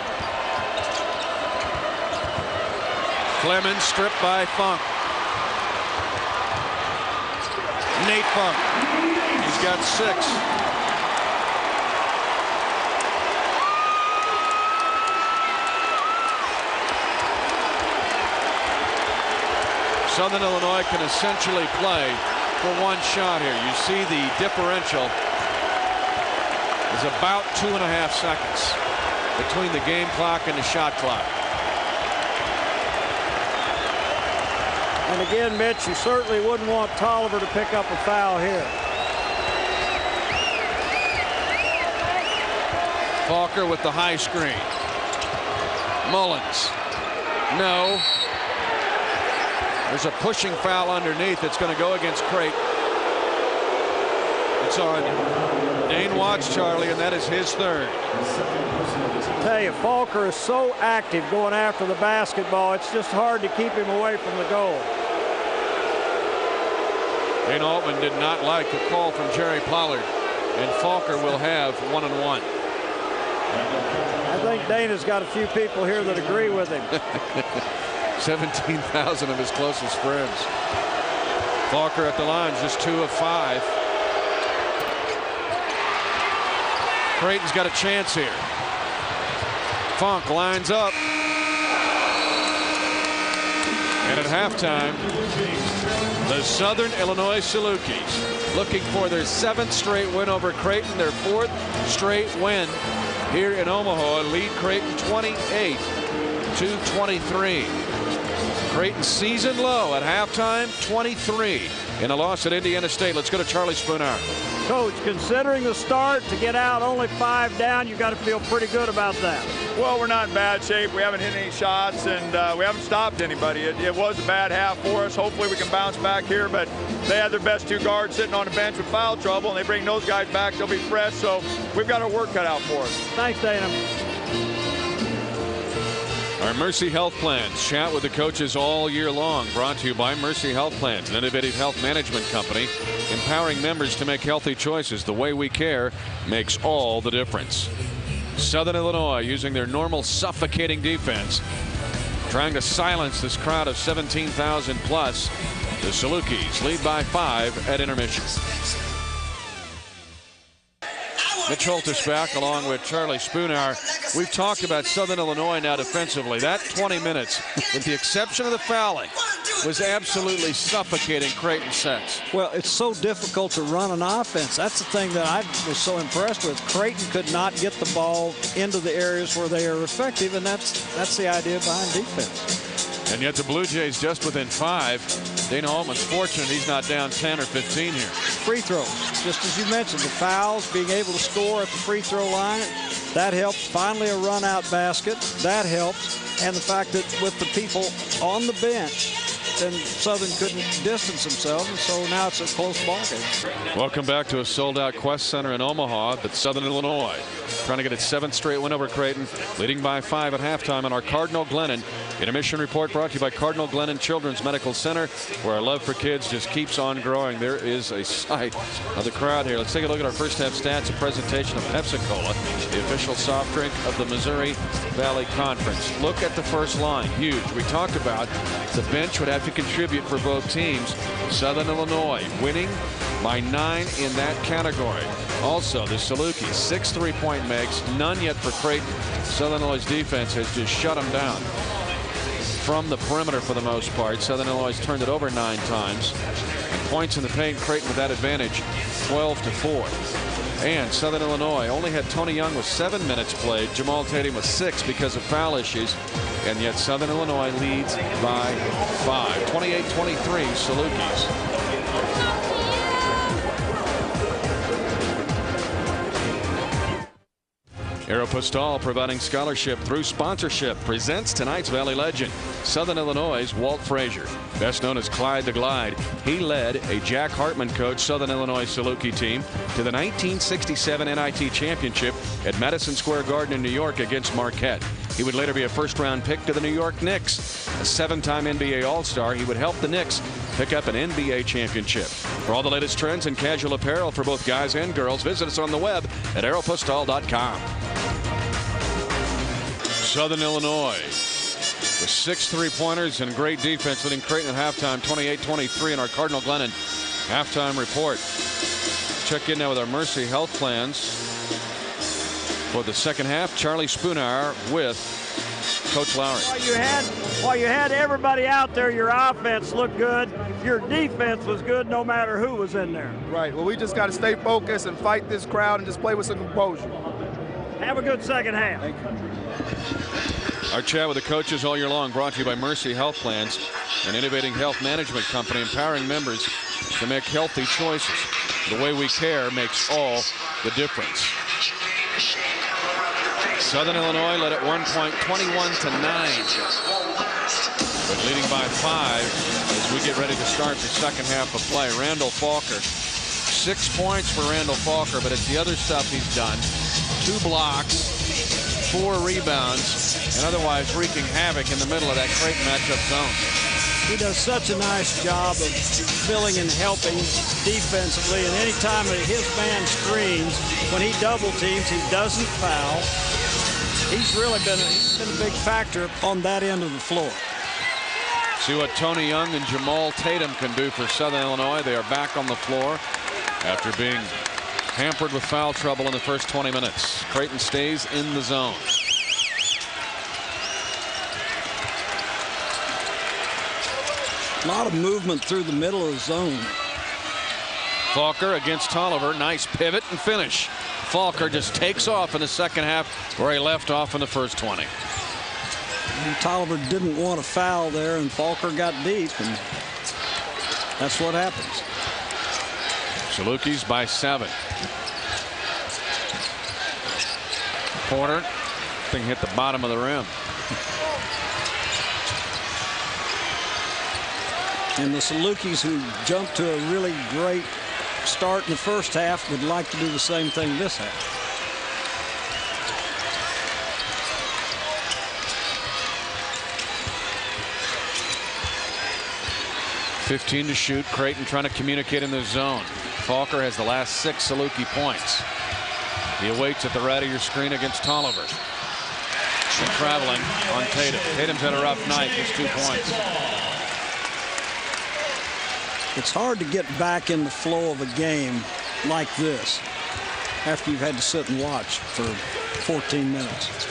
Clemens stripped by Funk. Nate Funk. He's got six. Southern Illinois can essentially play for one shot here. You see the differential is about two and a half seconds between the game clock and the shot clock. And again, Mitch, you certainly wouldn't want Tolliver to pick up a foul here. Falker with the high screen. Mullins. No. There's a pushing foul underneath that's going to go against Creighton. It's on Dane Watts, Charlie, and that is his third. I tell you, Falker is so active going after the basketball, it's just hard to keep him away from the goal. Dane Altman did not like the call from Jerry Pollard, and Falker will have one and one. I think Dana's got a few people here that agree with him. seventeen thousand of his closest friends. Falker at the line, just two of five. Creighton's got a chance here. Funk lines up. And at halftime, the Southern Illinois Salukis looking for their seventh straight win over Creighton, their fourth straight win here in Omaha. Lead Creighton twenty-eight to twenty-three. Creighton season low at halftime, twenty-three in a loss at Indiana State. Let's go to Charlie Spoonhour. Coach, considering the start to get out only five down, you got to feel pretty good about that. Well, we're not in bad shape. We haven't hit any shots, and uh, we haven't stopped anybody. It, it was a bad half for us. Hopefully we can bounce back here, but they had their best two guards sitting on the bench with foul trouble, and they bring those guys back. They'll be fresh, so we've got our work cut out for us. Thanks, Dana. Our Mercy Health Plans, chat with the coaches all year long, brought to you by Mercy Health Plans, an innovative health management company, empowering members to make healthy choices. The way we care makes all the difference. Southern Illinois using their normal suffocating defense, trying to silence this crowd of seventeen thousand plus. The Salukis lead by five at intermission. Mitch Holters back along with Charlie Spoonhour. We've talked about Southern Illinois now defensively. That twenty minutes, with the exception of the fouling, was absolutely suffocating Creighton sets. Well, it's so difficult to run an offense. That's the thing that I was so impressed with. Creighton could not get the ball into the areas where they are effective, and that's that's the idea behind defense. And yet the Blue Jays just within five. Dana Altman's fortunate he's not down ten or fifteen here. Free throws, just as you mentioned, the fouls, being able to score at the free throw line, that helps. Finally a run out basket, that helps. And the fact that with the people on the bench, then Southern couldn't distance themselves, and so now it's a close ball game. Welcome back to a sold-out Qwest Center in Omaha, but Southern Illinois trying to get its seventh straight win over Creighton, leading by five at halftime on our Cardinal Glennon intermission report, brought to you by Cardinal Glennon Children's Medical Center, where our love for kids just keeps on growing. There is a sight of the crowd here. Let's take a look at our first half stats, a presentation of Pepsi-Cola, the official soft drink of the Missouri Valley Conference. Look at the first line, huge. We talked about the bench would have to contribute for both teams. Southern Illinois winning by nine in that category. Also, the Salukis, six three-point makes, none yet for Creighton. Southern Illinois' defense has just shut them down from the perimeter for the most part. Southern Illinois turned it over nine times. Points in the paint, Creighton with that advantage, twelve to four. And Southern Illinois only had Tony Young with seven minutes played, Jamal Tatum with six because of foul issues, and yet Southern Illinois leads by five. twenty-eight twenty-three, Salukis. Aeropostale, providing scholarship through sponsorship, presents tonight's Valley Legend, Southern Illinois' Walt Frazier. Best known as Clyde the Glide, he led a Jack Hartman coach Southern Illinois Saluki team to the nineteen sixty-seven N I T championship at Madison Square Garden in New York against Marquette. He would later be a first-round pick to the New York Knicks. A seven-time N B A All-Star, he would help the Knicks pick up an N B A championship. For all the latest trends in casual apparel for both guys and girls, visit us on the web at aeropostale dot com. Southern Illinois, with six three-pointers and great defense, leading Creighton at halftime, twenty-eight twenty-three in our Cardinal Glennon halftime report. Check in now with our Mercy Health Plans for the second half. Charlie Spoonhour with Coach Lowry. While you had, while you had everybody out there, your offense looked good. Your defense was good no matter who was in there. Right. Well, we just got to stay focused and fight this crowd and just play with some composure. Have a good second half. Thank you. Our chat with the coaches all year long, brought to you by Mercy Health Plans, an innovating health management company empowering members to make healthy choices. The way we care makes all the difference. Southern Illinois led at one point, twenty-one to nine. But leading by five as we get ready to start the second half of play. Randall Falker, six points for Randall Falker, but it's the other stuff he's done. Two blocks, four rebounds, and otherwise wreaking havoc in the middle of that Creighton matchup zone. He does such a nice job of filling and helping defensively, and any time that his man screens, when he double teams, he doesn't foul. He's really been a, he's been a big factor on that end of the floor. See what Tony Young and Jamal Tatum can do for Southern Illinois. They are back on the floor after being hampered with foul trouble in the first twenty minutes. Creighton stays in the zone. A lot of movement through the middle of the zone. Falker against Tolliver. Nice pivot and finish. Falker just takes off in the second half where he left off in the first twenty. And Tolliver didn't want to foul there, and Falker got deep, and that's what happens. Salukis by seven. Porter, thing hit the bottom of the rim. And the Salukis, who jumped to a really great start in the first half, would like to do the same thing this half. fifteen to shoot. Creighton trying to communicate in the zone. Falker has the last six Saluki points. He awaits at the right of your screen against Tolliver. And traveling on Tatum. Tatum's had a rough night, just two points. It's hard to get back in the flow of a game like this after you've had to sit and watch for fourteen minutes.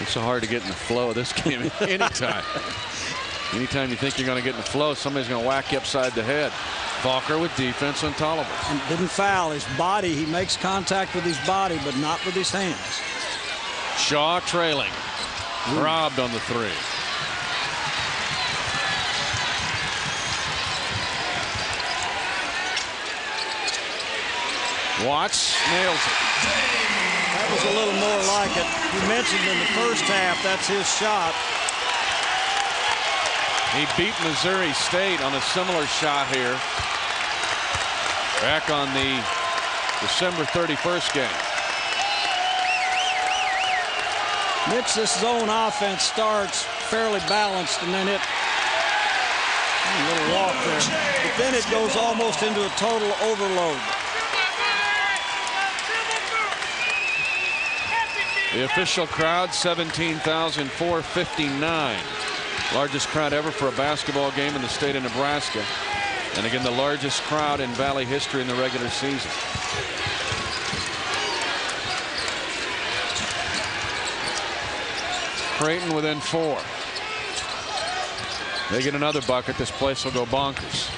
It's so hard to get in the flow of this game anytime. Anytime you think you're going to get in the flow, somebody's going to whack you upside the head. Falker with defense on Tolliver. And didn't foul. His body, he makes contact with his body, but not with his hands. Shaw trailing. Ooh. Robbed on the three. Watts nails it. That was a little more like it. You mentioned in the first half, that's his shot. He beat Missouri State on a similar shot here back on the December thirty-first game. Mitch, this zone offense starts fairly balanced, and then it a little walk there, but then it goes almost into a total overload. The official crowd, seventeen thousand four hundred fifty-nine. Largest crowd ever for a basketball game in the state of Nebraska. And again, the largest crowd in Valley history in the regular season. Creighton within four. They get another bucket, this place will go bonkers.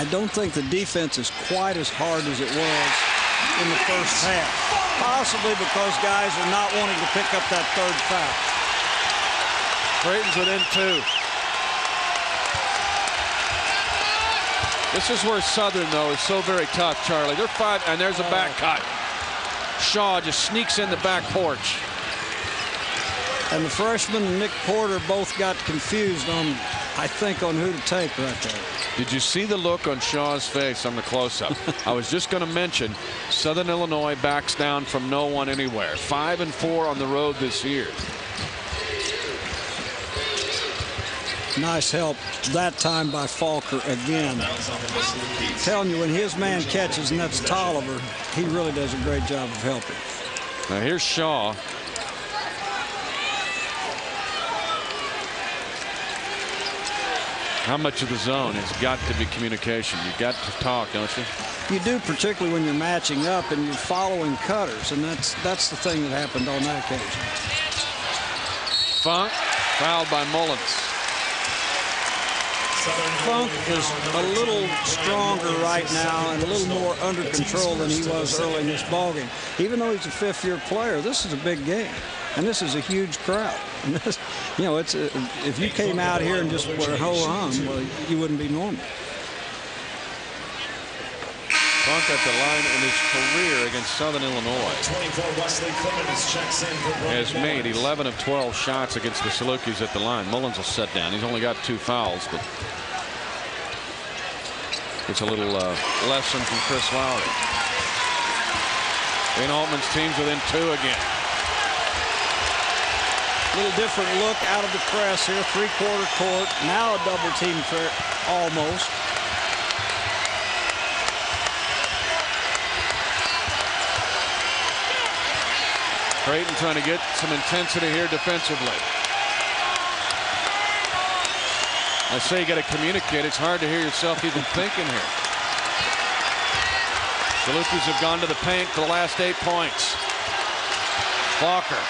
I don't think the defense is quite as hard as it was in the first half, possibly because guys are not wanting to pick up that third foul. Creighton's within two. This is where Southern, though, is so very tough, Charlie. They're five, and there's a back cut. Shaw just sneaks in the back porch. And the freshman and Nick Porter both got confused on, I think, on who to take right there. Did you see the look on Shaw's face on the close-up? I was just going to mention, Southern Illinois backs down from no one anywhere. Five and four on the road this year. Nice help that time by Falker again. I'm telling you, when his man catches, and that's Tolliver, he really does a great job of helping. Now here's Shaw. How much of the zone has got to be communication? You've got to talk, don't you? You do, particularly when you're matching up and you're following cutters, and that's that's the thing that happened on that occasion. Funk fouled by Mullins. Funk is a little stronger right now and a little more under control than he was early in this ballgame. Even though he's a fifth-year player, this is a big game. And this is a huge crowd. And this, you know, it's a, if you came out here and just were ho-hum, well, you wouldn't be normal. Funk at the line in his career against Southern Illinois. Wesley Clemens checks in for has made eleven of twelve shots against the Salukis at the line. Mullins will set down. He's only got two fouls, but it's a little uh, lesson from Chris Lowry. Dane Altman's team's within two again. Little different look out of the press here, three-quarter court. Now a double team for almost. Creighton trying to get some intensity here defensively. I say you got to communicate. It's hard to hear yourself even thinking here. Salukis have gone to the paint for the last eight points. Falker.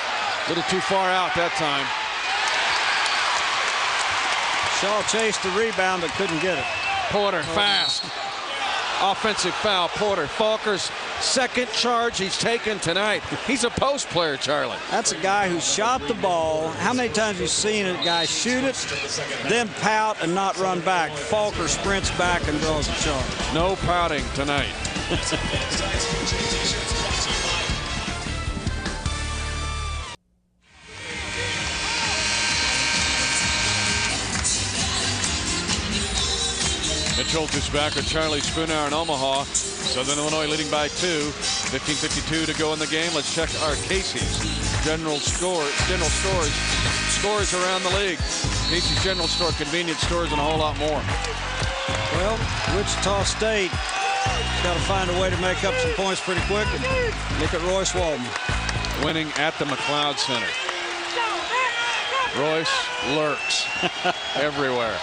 A little too far out that time. Shaw chased the rebound but couldn't get it. Porter oh, fast. No. Offensive foul, Porter. Falker's second charge he's taken tonight. He's a post player, Charlie. That's a guy who shot the ball. How many times have you seen a guy shoot it, then pout and not run back? Falker sprints back and draws a charge. No pouting tonight. Mitch Holters back with Charlie Spoonhour in Omaha. Southern Illinois leading by two. fifteen fifty-two to go in the game. Let's check our Casey's General Store, General Stores, stores around the league. Casey's General Store, convenience stores, and a whole lot more. Well, Wichita State got to find a way to make up some points pretty quick. Look at Royce Walden winning at the McLeod Center. Royce lurks everywhere.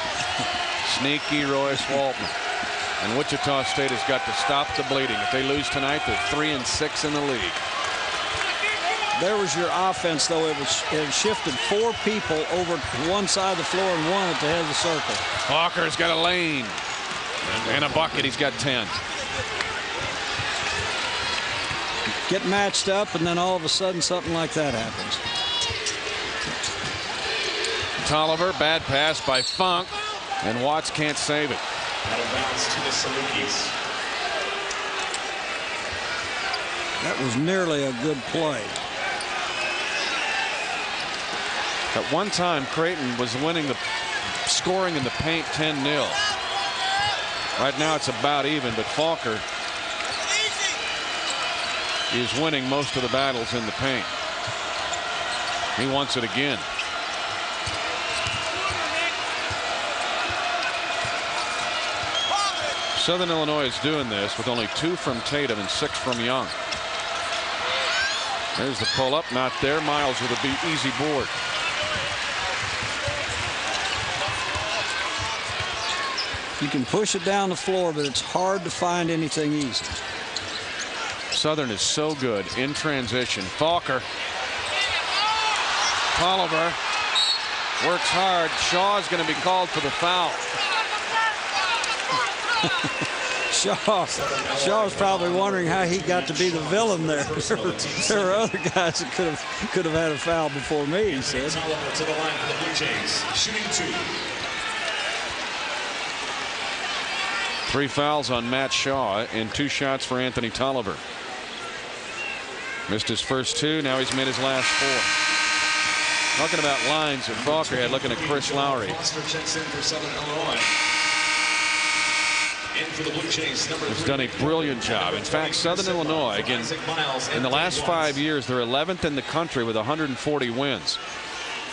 Sneaky Royce Walton. And Wichita State has got to stop the bleeding. If they lose tonight, they're three and six in the league. There was your offense, though. It was it shifted four people over one side of the floor and one at the head of the circle. Falker's got a lane and a bucket. He's got ten. Get matched up, and then all of a sudden something like that happens. Tolliver, bad pass by Funk, and Watts can't save it. Out of bounds to the Salukis. That was nearly a good play. At one time, Creighton was winning the scoring in the paint ten nil. Right now it's about even, but Falker is winning most of the battles in the paint. He wants it again. Southern Illinois is doing this with only two from Tatum and six from Young. There's the pull-up, not there. Miles with a beat, easy board. You can push it down the floor, but it's hard to find anything easy. Southern is so good in transition. Falker. Tolliver works hard. Shaw's going to be called for the foul. Shaw, Shaw's probably wondering how he got to be the villain there. There were other guys that could have could have had a foul before me, he said. Tolliver to the line for the Blue Jays, shooting two. Three fouls on Matt Shaw and two shots for Anthony Tolliver. Missed his first two. Now he's made his last four. Talking about lines that Falker had, looking at Chris Lowry. He's done a brilliant job. In fact, Southern Illinois, again, in the last five years, they're eleventh in the country with one hundred forty wins.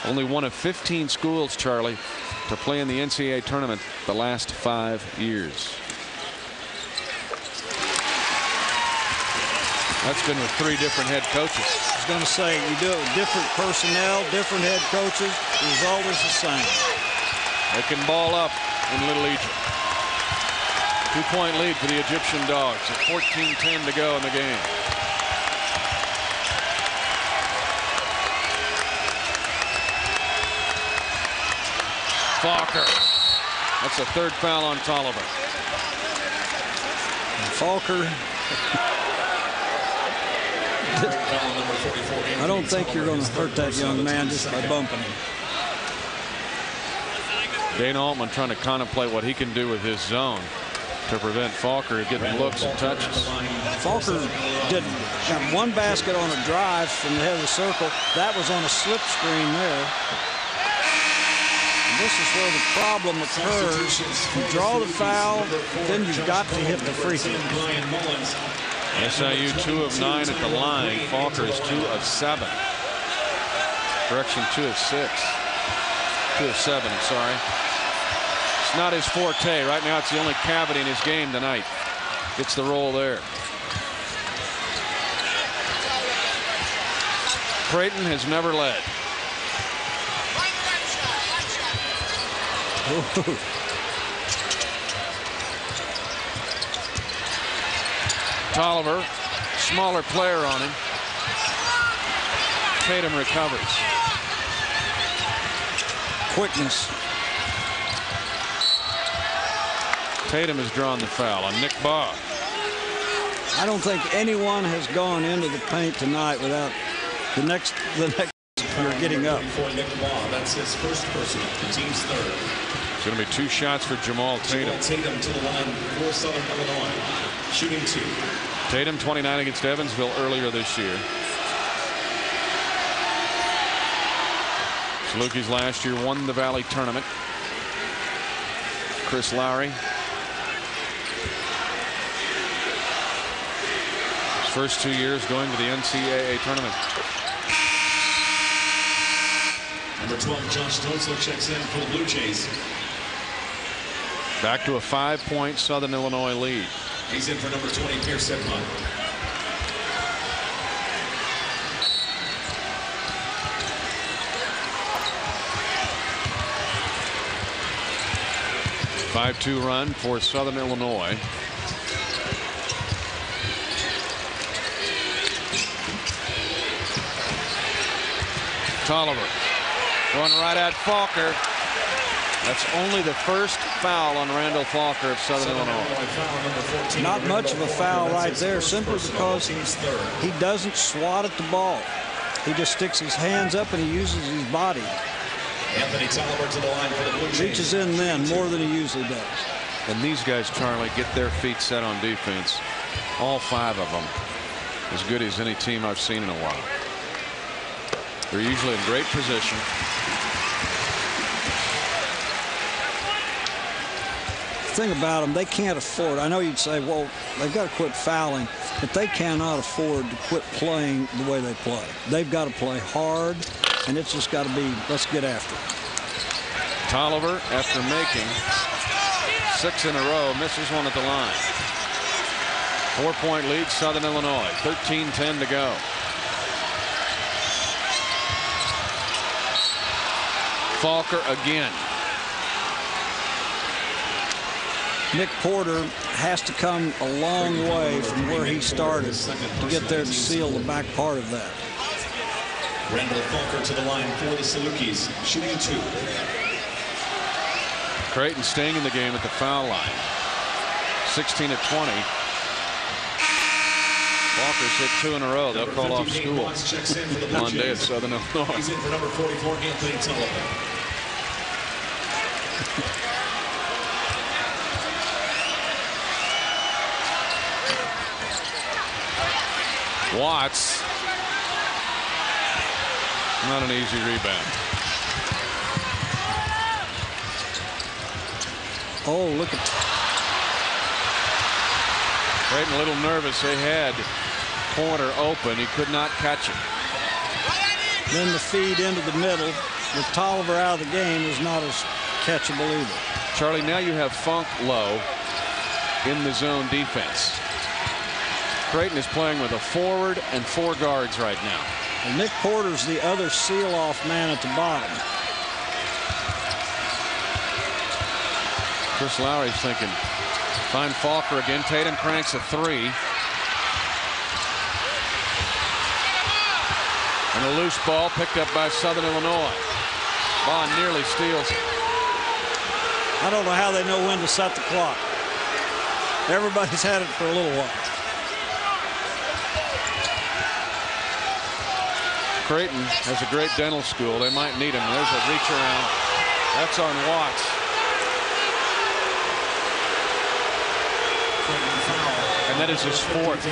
Only one of fifteen schools, Charlie, to play in the N C A A tournament the last five years. That's been with three different head coaches. I was going to say, you do it with different personnel, different head coaches. The result is the same. They can ball up in Little Egypt. Two-point lead for the Egyptian Dogs at fourteen ten to go in the game. Falker. That's a third foul on Tolliver. Falker. I don't think you're going to hurt that young man just by bumping him. Dana Altman trying to contemplate what he can do with his zone to prevent Falker getting looks and touches. Falker did got one basket on a drive from the head of the circle. That was on a slip screen there. And this is where the problem occurs. You draw the foul, then you've got to hit the free throw. S I U two of nine at the line. Falker is two of seven. Correction, two of six. Two of seven, sorry. It's not his forte. Right now it's the only cavity in his game tonight. Gets the roll there. Creighton has never led. Ooh. Tolliver, smaller player on him. Tatum recovers. Quickness. Tatum has drawn the foul on Nick Baugh. I don't think anyone has gone into the paint tonight without the next the next you're getting up. For Nick Baugh, that's his first personal. The team's third. It's going to be two shots for Jamal Tatum. Jamal Tatum to the line for Southern Illinois. Shooting two. Tatum twenty-nine against Evansville earlier this year. Salukis last year won the Valley Tournament. Chris Lowry. His first two years going to the N C A A Tournament. Number twelve, Josh Tolsler checks in for the Blue Jays. Back to a five-point Southern Illinois lead. He's in for number twenty, Pierce Edmond. five two run for Southern Illinois. Tolliver going right at Falker. That's only the first foul on Randall Falker of Southern Illinois. Not much of a foul right there, simply because he doesn't swat at the ball. He just sticks his hands up and he uses his body. Anthony Tolliver to the line for the Blue Jays. Reaches in then more than he usually does. And these guys, Charlie, get their feet set on defense. All five of them. As good as any team I've seen in a while. They're usually in great position. The thing about them, they can't afford. I know you'd say, well, they've got to quit fouling, but they cannot afford to quit playing the way they play. They've got to play hard, and it's just got to be, let's get after it. Tolliver, after making six in a row, misses one at the line. Four-point lead, Southern Illinois. thirteen ten to go. Falker again. Nick Porter has to come a long way from where he started to get there to seal the back part of that. Randall Falker to the line for the Salukis, shooting two. Creighton staying in the game at the foul line. sixteen of twenty. Walker's hit two in a row. They'll call off school Monday at Southern Illinois. He's in for number forty-four, Anthony Tolliver. Watts. Not an easy rebound. Oh, look at Creighton. A little nervous. They had Porter open. He could not catch it. Then the feed into the middle with Tolliver out of the game is not as catchable either. Charlie, now you have Funk low in the zone defense. Creighton is playing with a forward and four guards right now. And Nick Porter's the other seal-off man at the bottom. Chris Lowry's thinking, find Falker again. Tatum cranks a three. And a loose ball picked up by Southern Illinois. Bond nearly steals it. I don't know how they know when to set the clock. Everybody's had it for a little while. Creighton has a great dental school. They might need him. There's a reach around. That's on Watts. And that is his fourth.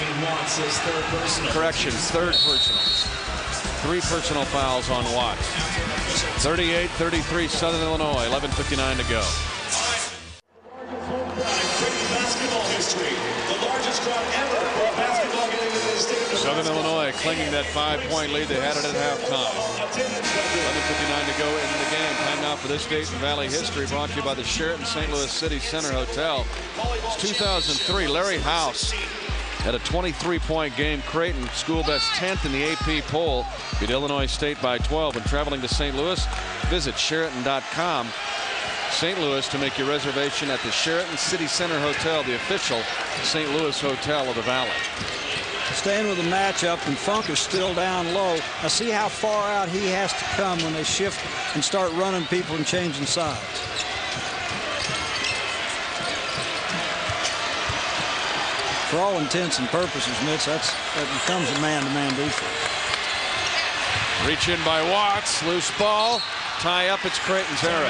Correction, third personal. Three personal fouls on Watts. thirty-eight thirty-three, Southern Illinois, eleven fifty-nine to go. Southern Illinois clinging that five-point lead. They had it at halftime. eleven fifty-nine to go into the game. Time now for this Dayton Valley history, brought to you by the Sheraton Saint Louis City Center Hotel. It's two thousand three, Larry House at a twenty-three point game. Creighton, school best tenth in the A P poll, beat Illinois State by twelve. And traveling to Saint Louis, visit Sheraton dot com. Saint Louis to make your reservation at the Sheraton City Center Hotel, the official Saint Louis hotel of the Valley. Staying with the matchup, and Funk is still down low. I see how far out he has to come when they shift and start running people and changing sides. For all intents and purposes, Mitch, that's, that becomes a man-to-man defense. Reach in by Watts, loose ball, tie up, it's Creighton's arrow.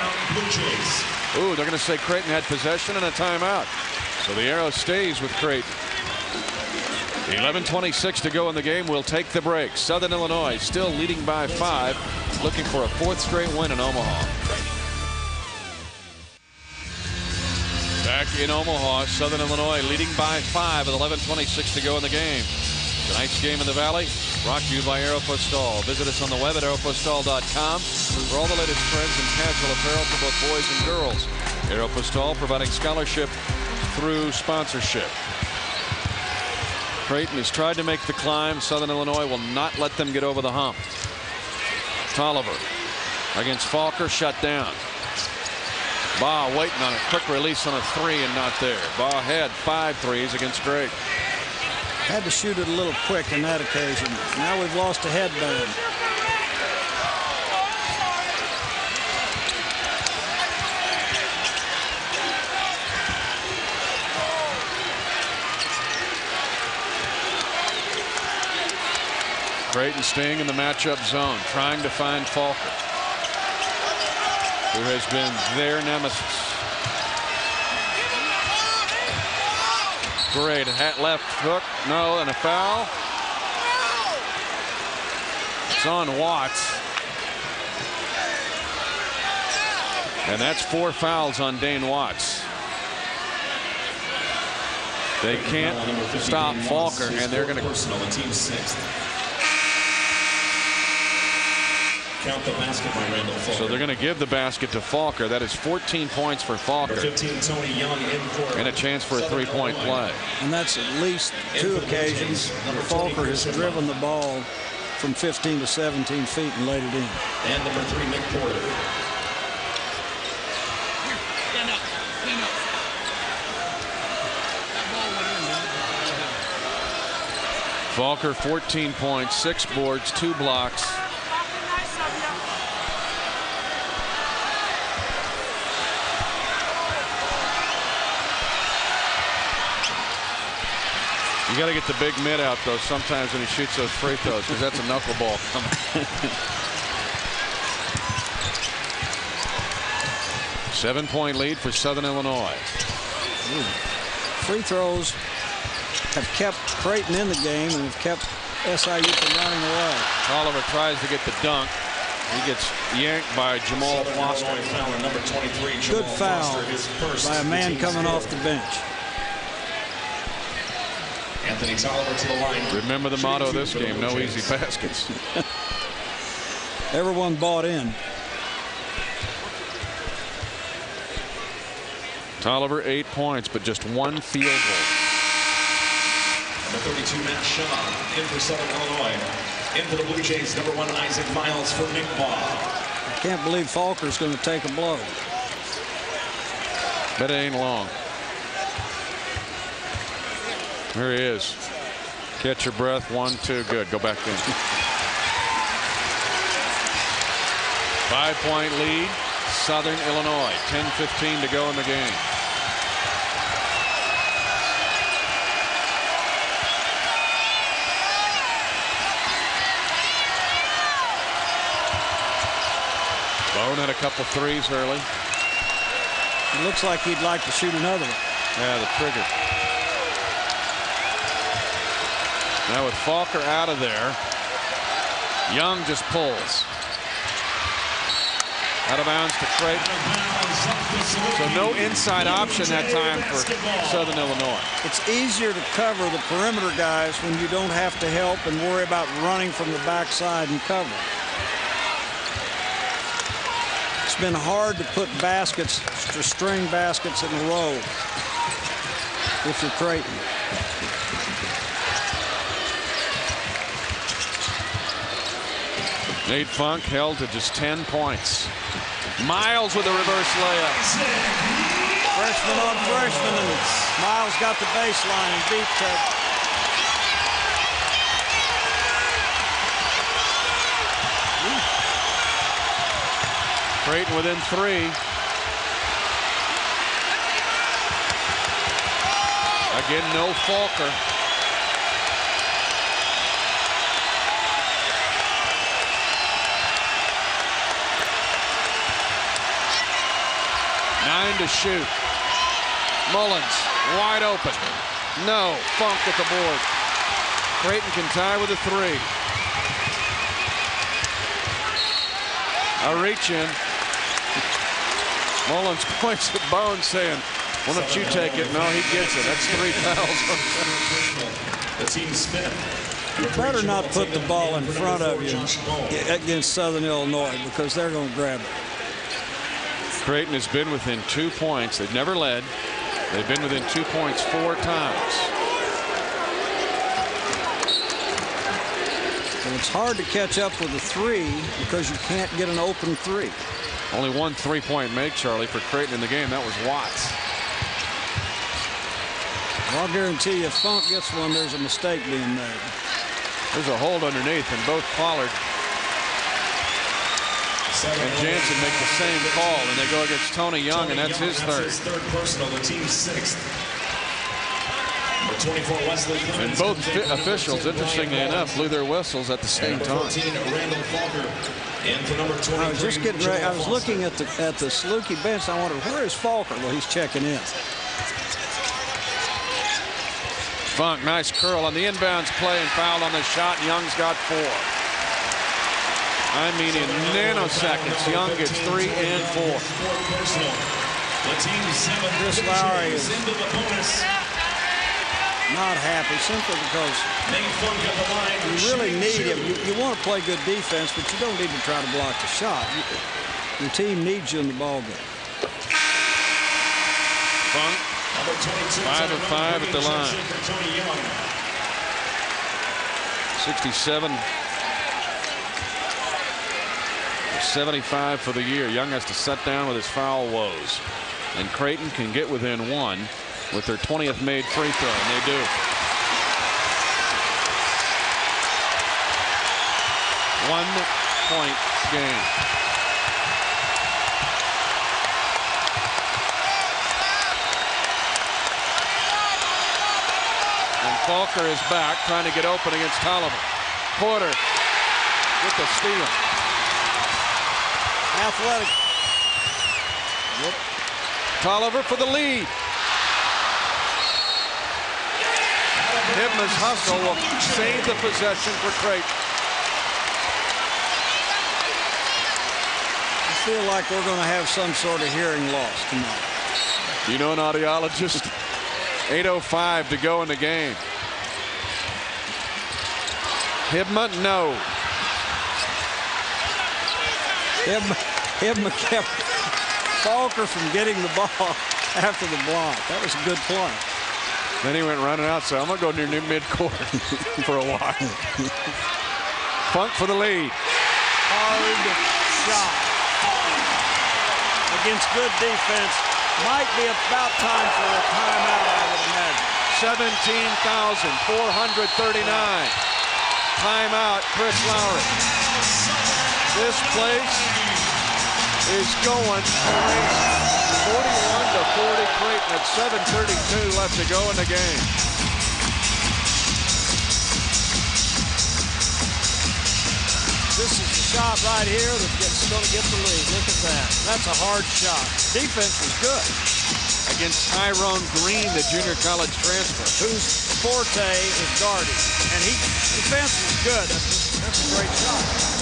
Ooh, they're going to say Creighton had possession and a timeout. So the arrow stays with Creighton. eleven twenty-six to go in the game. We'll take the break. Southern Illinois still leading by five, looking for a fourth straight win in Omaha. Back in Omaha, Southern Illinois leading by five with eleven twenty-six to go in the game. Tonight's game in the Valley brought to you by Aeropostale. Visit us on the web at aeropostale dot com for all the latest trends in casual apparel for both boys and girls. Aeropostale providing scholarship through sponsorship. Creighton has tried to make the climb. Southern Illinois will not let them get over the hump. Tolliver against Falker, shut down. Baugh waiting on a quick release on a three and not there. Baugh had five threes against Greg. Had to shoot it a little quick on that occasion. Now we've lost a headband. Creighton staying in the matchup zone, trying to find Falker, who has been their nemesis. Great hat left hook, no, and a foul. It's on Watts. And that's four fouls on Dane Watts. They can't stop Falker, and they're going to personal the team sixth. Count the basket by Randall Falker. So they're going to give the basket to Falker. That is fourteen points for Falker. fifteen, Tony Young in court. And a chance for a three-point play. And that's at least two occasions that Falker has driven the ball from fifteen to seventeen feet and laid it in. And number three, Nick Porter. Falker, fourteen points, six boards, two blocks. You got to get the big mid out, though, sometimes when he shoots those free throws, because that's a knuckleball coming. Seven-point lead for Southern Illinois. Ooh. Free throws have kept Creighton in the game and have kept S I U from running away. Tolliver tries to get the dunk. He gets yanked by Jamal Foster. Foul, number twenty-three, Jamal Good foul Foster, by a man coming off the bench. Anthony Tolliver to the line. Remember the motto of this game, no easy baskets. Everyone bought in. Tolliver, eight points, but just one field goal. Number thirty-two, Matt Shaw, in for Southern Illinois. In for the Blue Jays, number one, Isaac Miles for Nick Ball. I can't believe Falker's going to take a blow. But it ain't long. There he is. Catch your breath. One, two, good. Go back in. Five-point lead, Southern Illinois. ten fifteen to go in the game. Bone had a couple threes early. It looks like he'd like to shoot another one. Yeah, the trigger. Now with Falker out of there, Young just pulls. Out of bounds to Creighton. So no inside option that time for Southern Illinois. It's easier to cover the perimeter guys when you don't have to help and worry about running from the backside and cover. It's been hard to put baskets, to string baskets in a row if you're Creighton. Nate Funk held to just ten points. Miles with a reverse layup. Freshman on freshman, and Miles got the baseline and beat Tech. Creighton within three. Again, no Falker. Nine to shoot. Mullins wide open. No. Funk at the board. Creighton can tie with a three. A reach in. Mullins points at Bone saying, why don't you take it? No, he gets it. That's three fouls. The team's fifth. You better not put the ball in front of you against Southern Illinois because they're going to grab it. Creighton has been within two points. They've never led. They've been within two points four times. And it's hard to catch up with a three because you can't get an open three. Only one three-point make, Charlie, for Creighton in the game. That was Watts. I'll guarantee you, if Funk gets one, there's a mistake being made. There's a hold underneath, and both Pollard and Jansen make the same call, and they go against Tony Young, and that's his third. His third personal, the team's sixth. twenty-four Wesley Clemens. And both officials, interestingly enough, blew their whistles at the same time. Randall Falker, and for number twenty-three, I was just getting ready. I was looking at the at the Saluki bench. I wondered, where is Falker? Well, he's checking in. Funk, nice curl on the inbounds play and fouled on the shot. Young's got four. I mean, in nanoseconds, Young gets three and four. Chris Lowry is not happy, simply because you really need him. You, you want to play good defense, but you don't need to try to block the shot. Your team needs you in the ball game. Funk, five of five at the line. sixty-seven. seventy-five for the year. Young has to set down with his foul woes. And Creighton can get within one with their twentieth made free throw, and they do. One point game. And Falker is back trying to get open against Tolliver. Porter with the steal. Athletic. Yep. Tolliver for the lead. Hibma's hustle will save the possession for Creighton. I feel like we're going to have some sort of hearing loss tonight. You know an audiologist? eight oh five to go in the game. Hibma, no. Hibma, Hibma kept Falker from getting the ball after the block. That was a good play. Then he went running out, so I'm going to go near near midcourt for a while. Funk for the lead. Hard shot. Against good defense. Might be about time for a timeout, I would imagine. seventeen thousand four hundred thirty-nine. Timeout, Chris Lowry. This place is going forty-one to forty, Creighton at seven thirty-two left to go in the game. This is the shot right here that's going to get the lead. Look at that. That's a hard shot. Defense was good. Against Tyrone Green, the junior college transfer, whose forte is guarding. And he defense was good. That's, that's a great shot.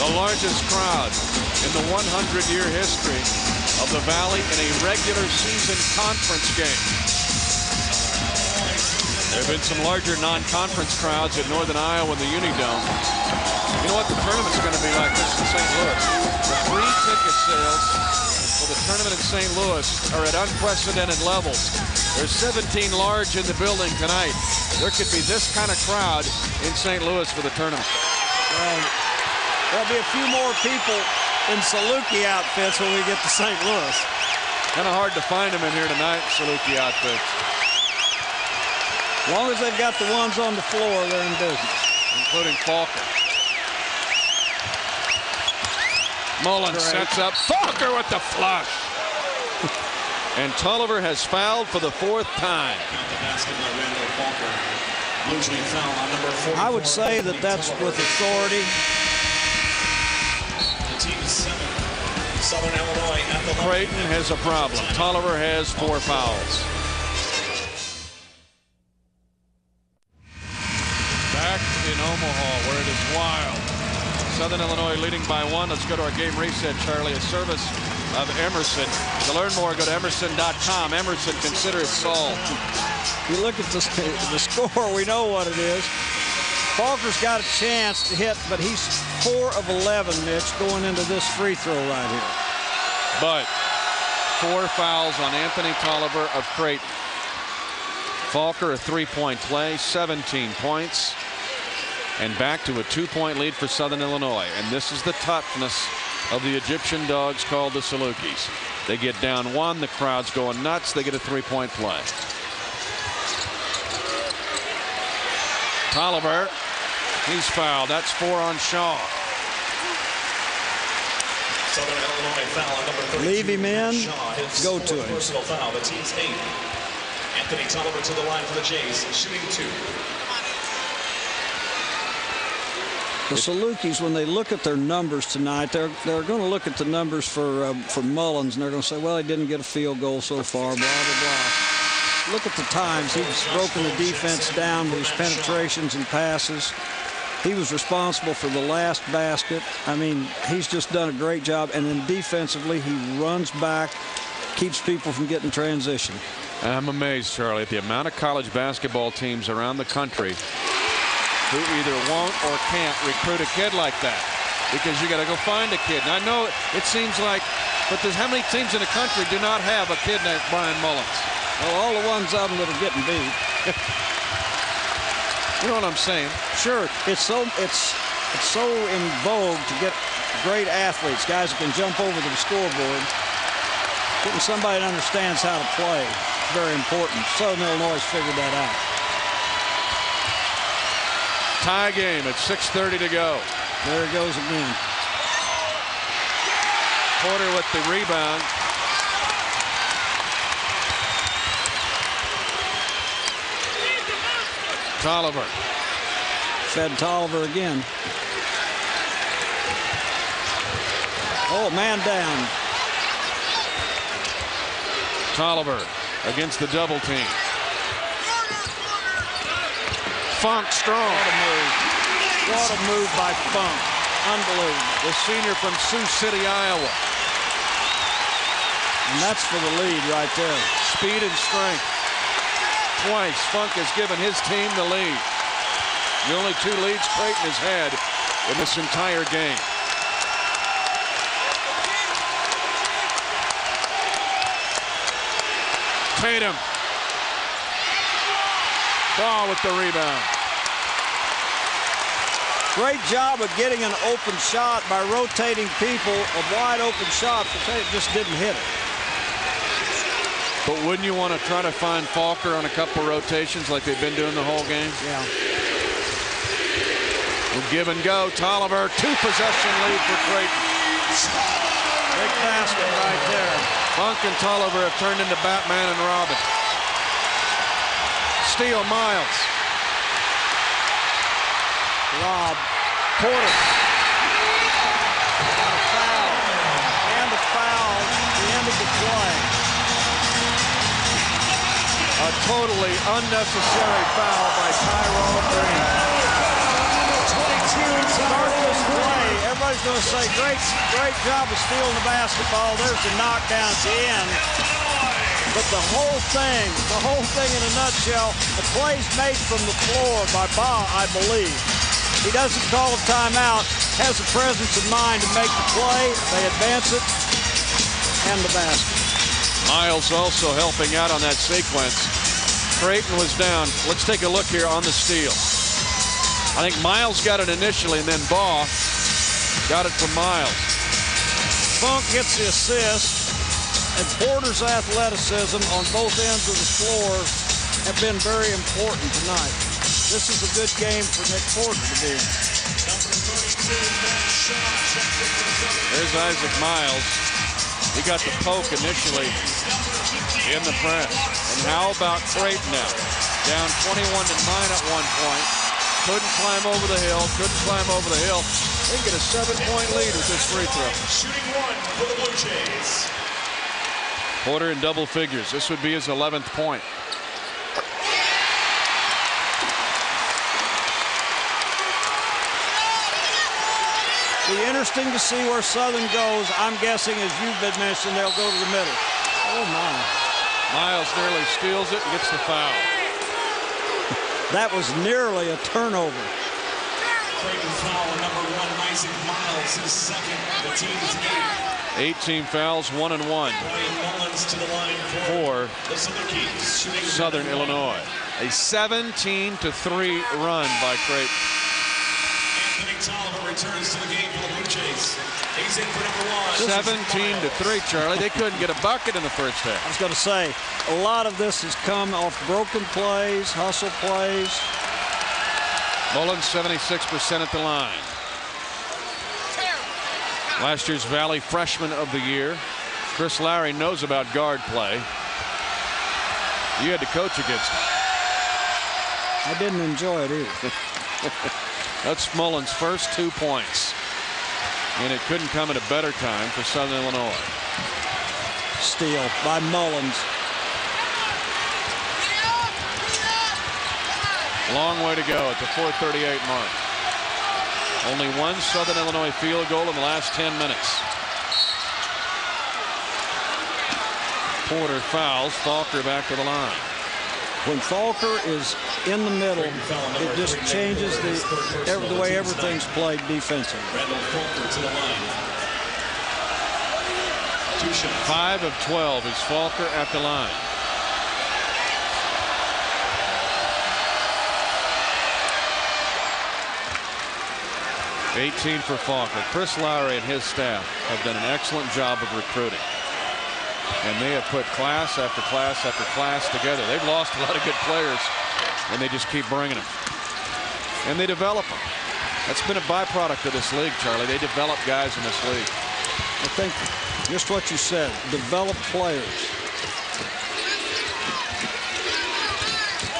The largest crowd in the hundred-year history of the Valley in a regular season conference game. There have been some larger non-conference crowds in northern Iowa in the Unidome. You know what the tournament's going to be like this in Saint Louis. The free ticket sales for the tournament in Saint Louis are at unprecedented levels. There's seventeen large in the building tonight. There could be this kind of crowd in Saint Louis for the tournament. Right. There'll be a few more people in Saluki outfits when we get to Saint Louis. Kind of hard to find them in here tonight, Saluki outfits. As long as they've got the ones on the floor, they're in business. Including Falker. Mullins Great. Sets up Falker with the flush. And Tolliver has fouled for the fourth time. I would say that that's with authority. Southern Illinois at the Creighton has a problem. Tolliver has four fouls. Back in Omaha, where it is wild. Southern Illinois leading by one. Let's go to our game reset, Charlie. A service of Emerson. To learn more, go to Emerson dot com. Emerson, consider it solved. You look at the, the score, we know what it is. Falker's got a chance to hit, but he's four of eleven, Mitch, going into this free throw right here. But four fouls on Anthony Tolliver of Creighton. Falker, a three-point play, seventeen points. And back to a two-point lead for Southern Illinois. And this is the toughness of the Egyptian dogs called the Salukis. They get down one, the crowd's going nuts, they get a three-point play. Tolliver. He's fouled. That's four on Shaw. Southern Illinois foul on number thirty-two. Leave him in. Shaw, go to him. Personal foul. The team's eight. Anthony Tolliver to the line for the Jays, shooting two. The Salukis, when they look at their numbers tonight, they're they're going to look at the numbers for uh, for Mullins, and they're going to say, well, he didn't get a field goal so far, blah blah blah. Look at the times he's broken the defense down with his penetrations and passes. He was responsible for the last basket. I mean, he's just done a great job. And then defensively, he runs back, keeps people from getting transition. I'm amazed, Charlie, at the amount of college basketball teams around the country who either won't or can't recruit a kid like that, because you got to go find a kid. And I know it seems like, but there's how many teams in the country do not have a kid named Bryan Mullins? Well, all the ones out that are getting beat. You know what I'm saying? Sure, it's so it's it's so in vogue to get great athletes, guys that can jump over the scoreboard. Getting somebody that understands how to play is very important. Southern Illinois has figured that out. Tie game at six thirty to go. There it goes again. Porter with the rebound. Tolliver. Fed Tolliver again. Oh, man down. Tolliver against the double team. Funk strong. What a move. What a move by Funk. Unbelievable. The senior from Sioux City, Iowa. And that's for the lead right there. Speed and strength. Twice Funk has given his team the lead. The only two leads Creighton has had in this entire game. Tatum. Ball with the rebound. Great job of getting an open shot by rotating people. A wide open shot, but Tatum just didn't hit it. But wouldn't you want to try to find Falker on a couple rotations like they've been doing the whole game? Yeah. We'll give and go. Tolliver, two possession lead for Creighton. Big basket right there. Funk and Tolliver have turned into Batman and Robin. Steal Miles. Rob Porter. And a foul. And a foul at the end of the play. A totally unnecessary foul by Tyrone Green. twenty-two, start this play. Everybody's going to say, great, great job of stealing the basketball. There's the knockdown at the end. But the whole thing, the whole thing in a nutshell, the play's made from the floor by Ba, I believe. He doesn't call a timeout, has the presence of mind to make the play. They advance it, and the basket. Miles also helping out on that sequence. Creighton was down. Let's take a look here on the steal. I think Miles got it initially, and then Ba got it from Miles. Funk gets the assist. And Porter's athleticism on both ends of the floor have been very important tonight. This is a good game for Nick Porter to be in. There's Isaac Miles. He got the poke initially in the press. And how about Creighton now? Down twenty-one to nine at one point. Couldn't climb over the hill. Couldn't climb over the hill. They get a seven-point lead with this free throw. Shooting one for the Blue Jays. Porter in double figures. This would be his eleventh point. Be interesting to see where Southern goes. I'm guessing, as you've been mentioning, they'll go to the middle. Oh, my. Miles nearly steals it and gets the foul. That was nearly a turnover. Creighton foul number one. Isaac Miles is second. The team's eight. eighteen fouls, one and one for Southern Illinois. A seventeen to three run by Creighton. Anthony Tolliver returns to the game for the Blue Jays. He's in for number one. seventeen to three, Charlie. They couldn't get a bucket in the first half. I was going to say, a lot of this has come off broken plays, hustle plays. Mullins seventy-six percent at the line. last year's Valley Freshman of the Year. Chris Lowry knows about guard play. You had to coach against him. I didn't enjoy it either. That's Mullins' first two points. And it couldn't come at a better time for Southern Illinois. Steal by Mullins. Long way to go at the four thirty-eight mark. Only one Southern Illinois field goal in the last ten minutes. Porter fouls. Falker back to the line. When Falker is in the middle, it just changes the, every, the way everything's played defensively. five of twelve is Falker at the line. eighteen for Falker. Chris Lowry and his staff have done an excellent job of recruiting. And they have put class after class after class together. They've lost a lot of good players, and they just keep bringing them. And they develop them. That's been a byproduct of this league, Charlie. They develop guys in this league. I think just what you said, develop players.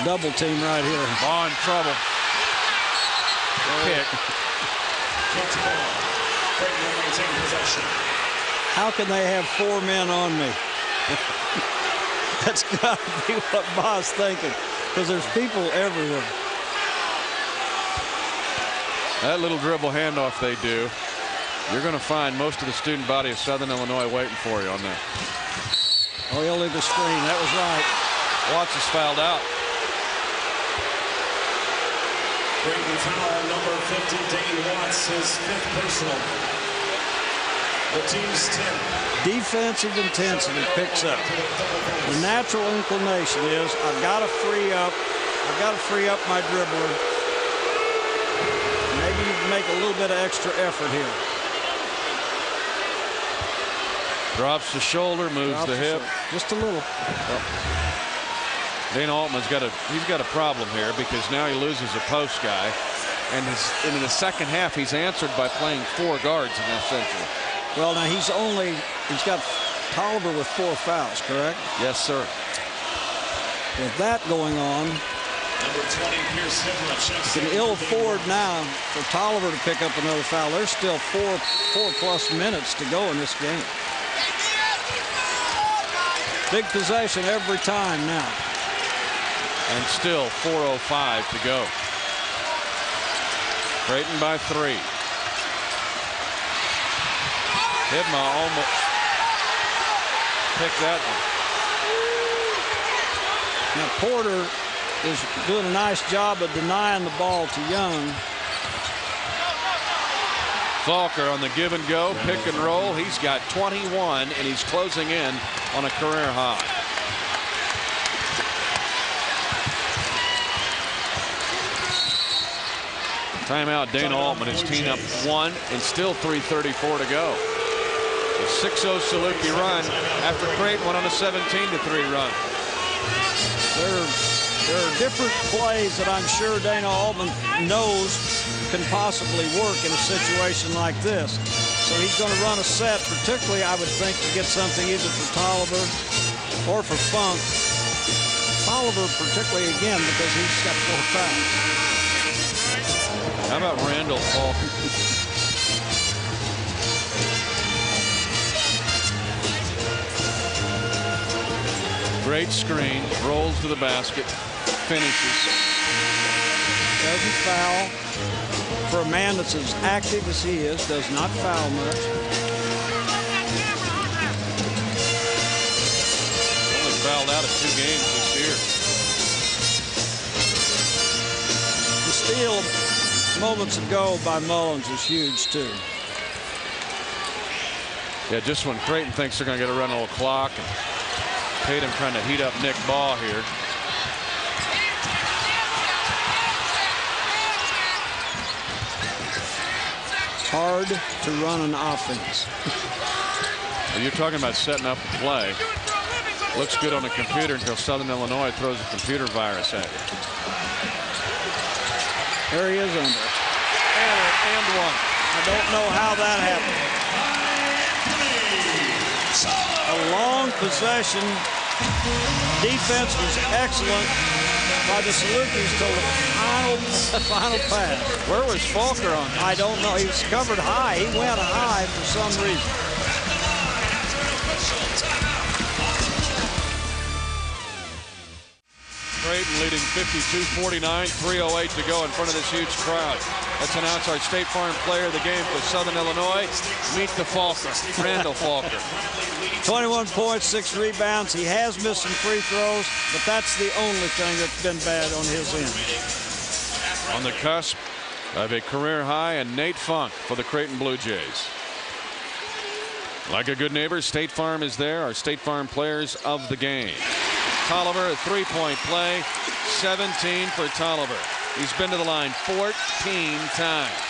Double team right here. Vaughn, trouble. Kick. How can they have four men on me? That's got to be what Ba's thinking, because there's people everywhere. That little dribble handoff they do, you're going to find most of the student body of Southern Illinois waiting for you on that. Oh, illegal screen. That was right. Watts is fouled out. Creighton foul number fifty, Dane Watts, his fifth personal. The team's ten. Defensive intensity picks up. The natural inclination is I've got to free up. I've got to free up my dribbler. Maybe you can make a little bit of extra effort here. Drops the shoulder, moves Drops the hip. The Just a little. Oh. Dana Altman's got a he's got a problem here, because now he loses a post guy, and, his, and in the second half he's answered by playing four guards in this century. Well, now he's only, he's got Tolliver with four fouls, correct? Yes, sir. With that going on, you can ill afford now for Tolliver to pick up another foul. There's still four, four plus minutes to go in this game. Big possession every time now. And still four oh five to go. Creighton by three. Hibma almost picked that one. Now Porter is doing a nice job of denying the ball to Young. Falker on the give and go, pick and roll. He's got twenty-one, and he's closing in on a career high. Timeout, Dana Altman. His team up one, and still three thirty-four to go. six oh Saluki run after Creighton went on a seventeen to three run. There are, there are different plays that I'm sure Dana Altman knows can possibly work in a situation like this. So he's going to run a set, particularly, I would think, to get something either for Tolliver or for Funk. Tolliver particularly, again, because he's got four fouls. How about Randall Falker? Great screen, rolls to the basket, finishes. Doesn't foul. For a man that's as active as he is, does not foul much. Only fouled out of two games this year. The steal moments ago by Mullins is huge, too. Yeah, just when Creighton thinks they're going to get a run on the clock. And Tatum trying to heat up Nick Ball here. Hard to run an offense. Well, you're talking about setting up a play. Looks good on the computer until Southern Illinois throws a computer virus at it. There he is under. And, and one. I don't know how that happened. possession. Defense was excellent by the Salukis till the final, final pass. Where was Falker on that? I don't know. He was covered high. He went high for some reason. Creighton leading fifty-two forty-nine, three oh eight to go in front of this huge crowd. Let's announce our State Farm player of the game for Southern Illinois. Meet the Falker, Randall Falker. twenty-one points, six rebounds. He has missed some free throws, but that's the only thing that's been bad on his end. On the cusp of a career high, and Nate Funk for the Creighton Blue Jays. Like a good neighbor, State Farm is there. Our State Farm players of the game. Tolliver, a three-point play, seventeen for Tolliver. He's been to the line fourteen times.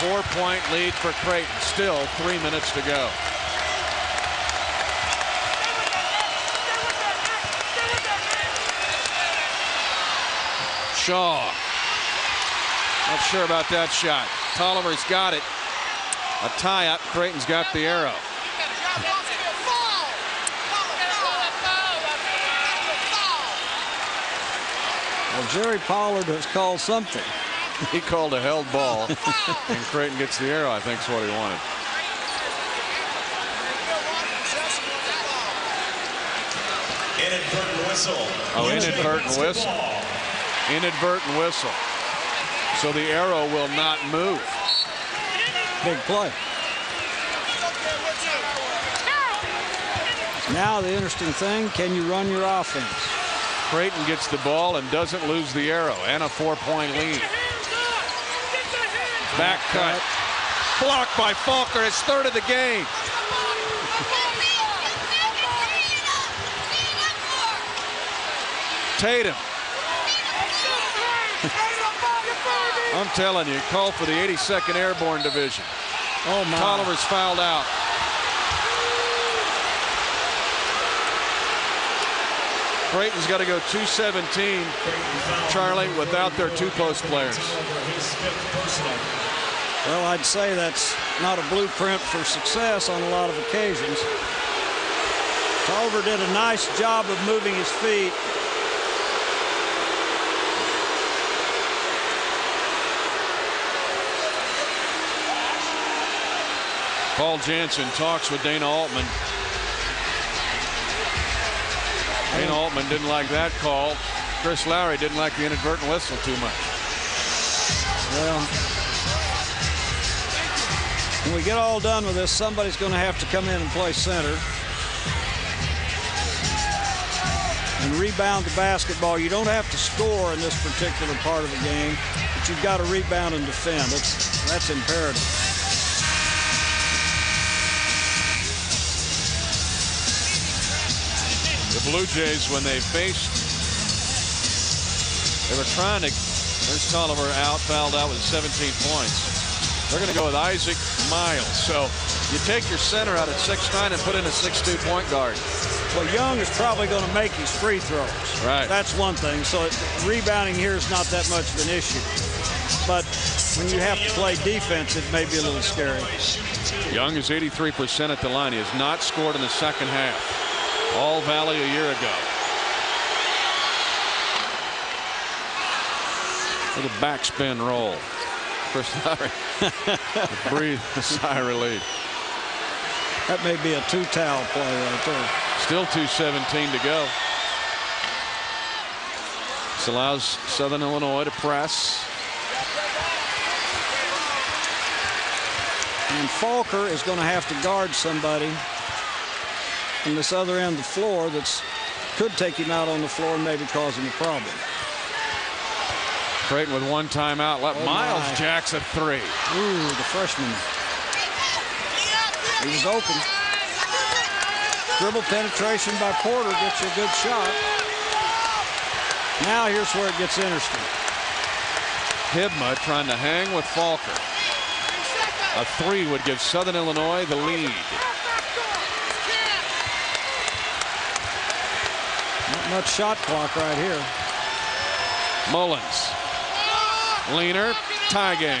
Four-point lead for Creighton. Still three minutes to go. Shaw. Not sure about that shot. Tolliver's got it. A tie-up. Creighton's got the arrow. Well, Jerry Pollard has called something. He called a held ball, and Creighton gets the arrow, I think is what he wanted. Inadvertent whistle. Oh, inadvertent whistle. Inadvertent whistle. So the arrow will not move. Big play. Now the interesting thing, can you run your offense? Creighton gets the ball and doesn't lose the arrow, and a four-point lead. Back cut. Blocked by Falker. It's third of the game. Tatum. I'm telling you, call for the eighty-second Airborne Division. Oh, my. Tolliver's fouled out. Creighton's got to go two seventeen, Charlie, without their two post players. Well, I'd say that's not a blueprint for success on a lot of occasions. Tolliver did a nice job of moving his feet. Paul Jansen talks with Dana Altman. Dana Altman didn't like that call. Chris Lowry didn't like the inadvertent whistle too much. Well, when we get all done with this, somebody's going to have to come in and play center and rebound the basketball. You don't have to score in this particular part of the game, but you've got to rebound and defend. That's, that's imperative. The Blue Jays, when they faced, they were trying to, there's Tolliver out, fouled out with seventeen points. They're going to go with Isaac Miles. So you take your center out at six nine and put in a six two point guard. Well, Young is probably going to make his free throws. Right. That's one thing. So it, rebounding here is not that much of an issue. But when you have to play defense, it may be a little scary. Young is eighty-three percent at the line. He has not scored in the second half. All Valley a year ago. With a backspin roll. Chris Lowry. Breathe a sigh of relief. That may be a two-towel play right there. Still two seventeen to go. This allows Southern Illinois to press. And Falker is going to have to guard somebody from this other end of the floor that's could take him out on the floor and maybe cause him a problem. Creighton with one timeout left. Oh, Miles my. Jacks a three. Ooh, the freshman. He was open. Dribble penetration by Porter gets you a good shot. Now here's where it gets interesting. Hibma trying to hang with Falker. A three would give Southern Illinois the lead. Not much shot clock right here. Mullins. Leaner. Tie game.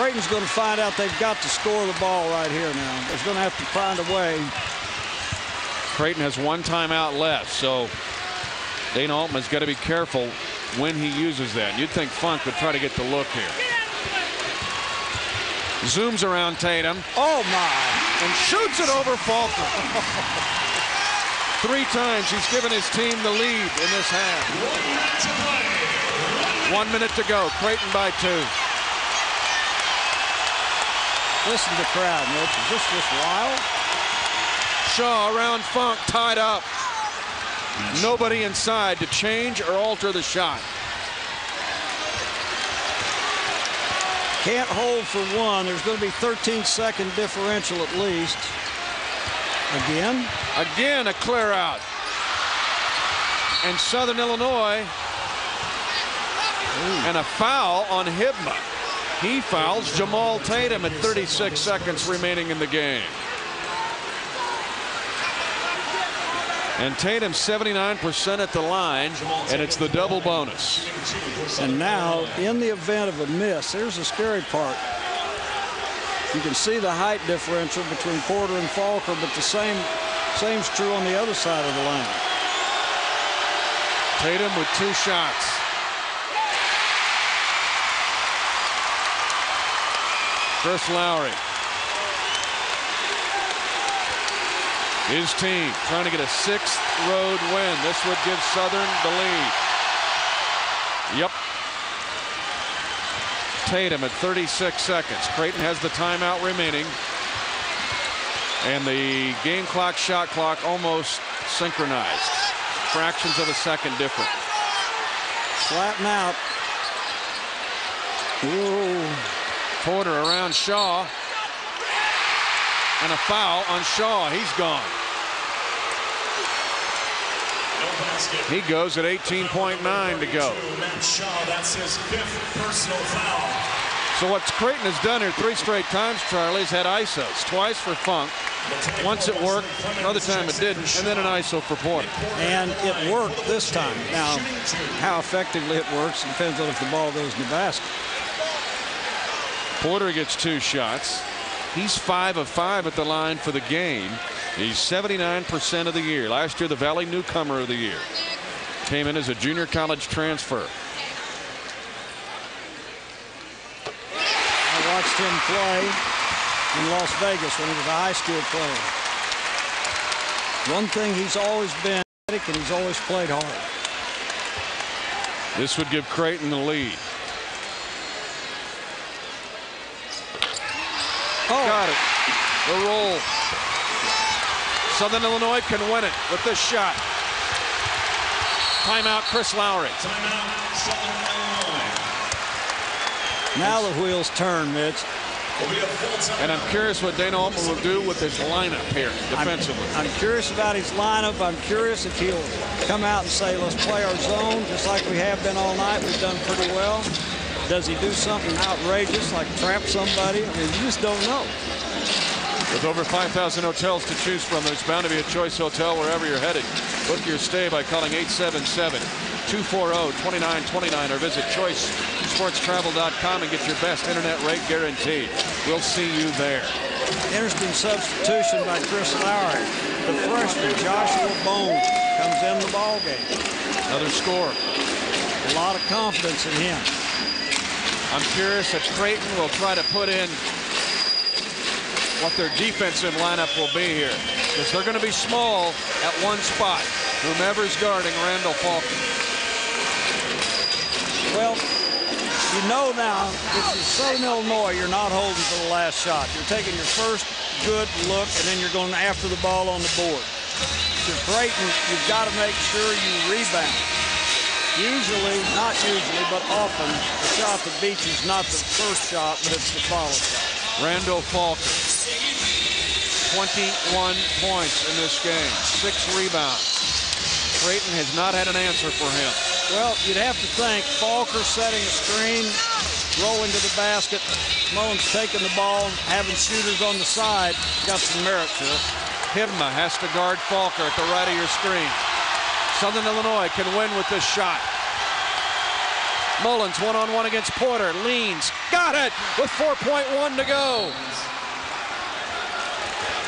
Creighton's going to find out they've got to score the ball right here now. They're going to have to find a way. Creighton has one timeout left, so Dana Altman's got to be careful when he uses that. You'd think Funk would try to get the look here. Zooms around Tatum. Oh, my. And shoots it over Falker. Three times he's given his team the lead in this half. One minute to play. One minute to go. Creighton by two. Listen to the crowd, Mitch. Is this just wild? Shaw around Funk, tied up. Nobody inside to change or alter the shot. Can't hold for one. There's going to be thirteen second differential at least. Again? Again, a clear out. And Southern Illinois. Ooh. And a foul on Hibma. He fouls Jamal Tatum at thirty-six seconds remaining in the game. And Tatum seventy-nine percent at the line, and it's the double bonus. And now, in the event of a miss, here's the scary part. You can see the height differential between Porter and Falker, but the same same's true on the other side of the line. Tatum with two shots. Chris Lowry. His team trying to get a sixth road win. This would give Southern the lead. Yep. Tatum at thirty-six seconds. Creighton has the timeout remaining. And the game clock, shot clock almost synchronized. Fractions of a second different. Flatten out. Ooh. Porter around Shaw. And a foul on Shaw. He's gone. He goes at eighteen point nine to go. Matt Shaw, that's his fifth personal foul. So what Creighton has done here three straight times, Charlie, has had I S Os. Twice for Funk. Once it worked, another time it didn't, and then an I S O for Porter. And it worked this time. Now, how effectively it works depends on if the ball goes in the basket. Porter gets two shots. He's five of five at the line for the game. He's seventy-nine percent of the year. Last year, the Valley Newcomer of the Year. Came in as a junior college transfer. I watched him play in Las Vegas when he was a high school player. One thing he's always been, and he's always played hard. This would give Creighton the lead. Oh. Got it. The roll. Southern Illinois can win it with this shot. Timeout, Chris Lowry. Timeout, Southern Illinois. Now the wheels turn, Mitch. And I'm curious what Dana Altman will do with his lineup here defensively. I'm, I'm curious about his lineup. I'm curious if he'll come out and say, let's play our zone, just like we have been all night. We've done pretty well. Does he do something outrageous, like trap somebody? I mean, you just don't know. With over five thousand hotels to choose from, there's bound to be a choice hotel wherever you're headed. Book your stay by calling eight seven seven, two four zero, two nine two nine or visit choice sports travel dot com and get your best internet rate guaranteed. We'll see you there. Interesting substitution by Chris Lowry. The freshman, Joshua Bone, comes in the ballgame. Another score. A lot of confidence in him. I'm curious if Creighton will try to put in what their defensive lineup will be here, because they're going to be small at one spot, whomever's guarding Randall Falker. Well, you know now, if you're Southern Illinois, you're not holding for the last shot. You're taking your first good look, and then you're going after the ball on the board. If you're Creighton, you've got to make sure you rebound. Usually, not usually, but often, the shot that beats you is not the first shot, but it's the follow shot. Randall Falker. twenty-one points in this game, six rebounds. Creighton has not had an answer for him. Well, you'd have to think Falker setting a screen, rolling to the basket, Mullins taking the ball, having shooters on the side. Got some merit to it. Hibma has to guard Falker at the right of your screen. Southern Illinois can win with this shot. Mullins one-on-one against Porter. Leans. Got it with four point one to go.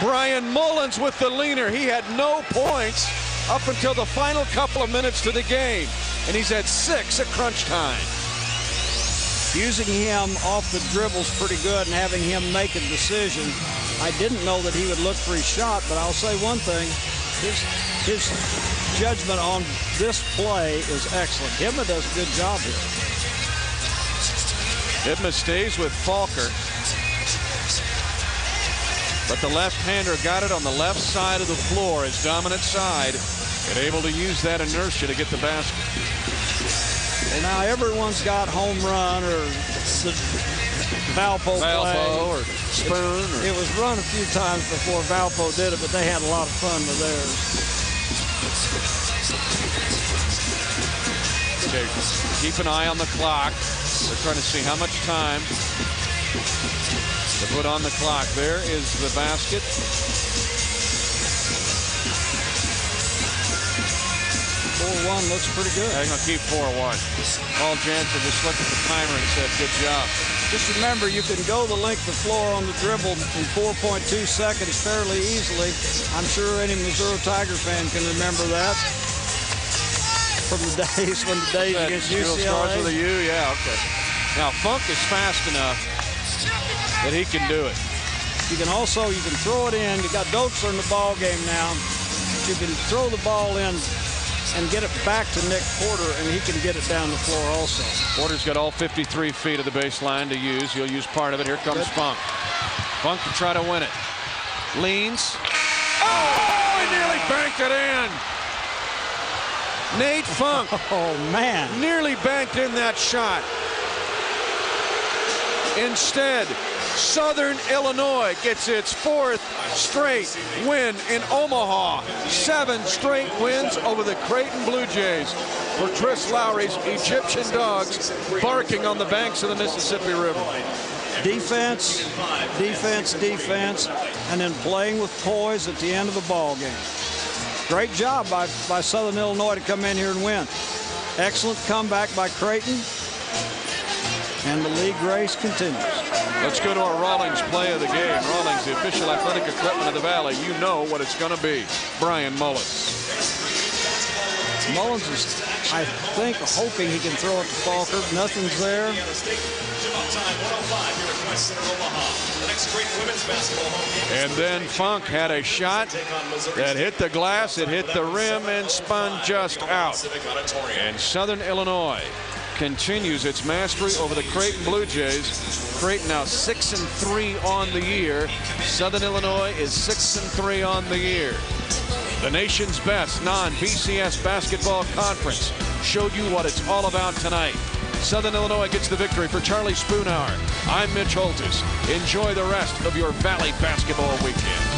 Bryan Mullins with the leaner. He had no points up until the final couple of minutes to the game, and he's at six at crunch time. Using him off the dribbles pretty good and having him make a decision. I didn't know that he would look for his shot, but I'll say one thing. His, his judgment on this play is excellent. Hibma does a good job here. Hibma stays with Falker. But the left-hander got it on the left side of the floor, his dominant side, and able to use that inertia to get the basket. And now everyone's got home run or Valpo, Valpo or Spoon. It, or... it was run a few times before Valpo did it, but they had a lot of fun with theirs. Okay, keep an eye on the clock. They're trying to see how much time to put on the clock. There is the basket. four one looks pretty good. I'm going to keep four one. Paul Jansen just looked at the timer and said, good job. Just remember, you can go the length of the floor on the dribble in four point two seconds fairly easily. I'm sure any Missouri Tiger fan can remember that from the days when the days that against U C L A. Starts with a U, yeah, okay. Now, Funk is fast enough that he can do it. You can also, you can throw it in. You got Doetzler in the ball game now. You can throw the ball in and get it back to Nick Porter, and he can get it down the floor also. Porter's got all fifty-three feet of the baseline to use. He'll use part of it. Here comes Good. Funk. Funk to try to win it. Leans. Oh, he nearly banked it in. Nate Funk. Oh, man. Nearly banked in that shot. Instead, Southern Illinois gets its fourth straight win in Omaha. Seven straight wins over the Creighton Blue Jays, for Chris Lowry's Egyptian dogs barking on the banks of the Mississippi River. Defense, defense, defense, and then playing with poise at the end of the ball game. Great job by, by Southern Illinois to come in here and win. Excellent comeback by Creighton. And the league race continues. Let's go to our Rawlings play of the game. Rawlings, the official athletic equipment of the Valley. You know what it's going to be. Bryan Mullins. Mullins is, I think, hoping he can throw it to Falker. Nothing's there. And then Funk had a shot that hit the glass. It hit the rim and spun just out. And Southern Illinois continues its mastery over the Creighton Blue Jays. Creighton now six and three on the year. Southern Illinois is six and three on the year. The nation's best non-B C S basketball conference showed you what it's all about tonight. Southern Illinois gets the victory. For Charlie Spoonhour, I'm Mitch Holters. Enjoy the rest of your Valley basketball weekend.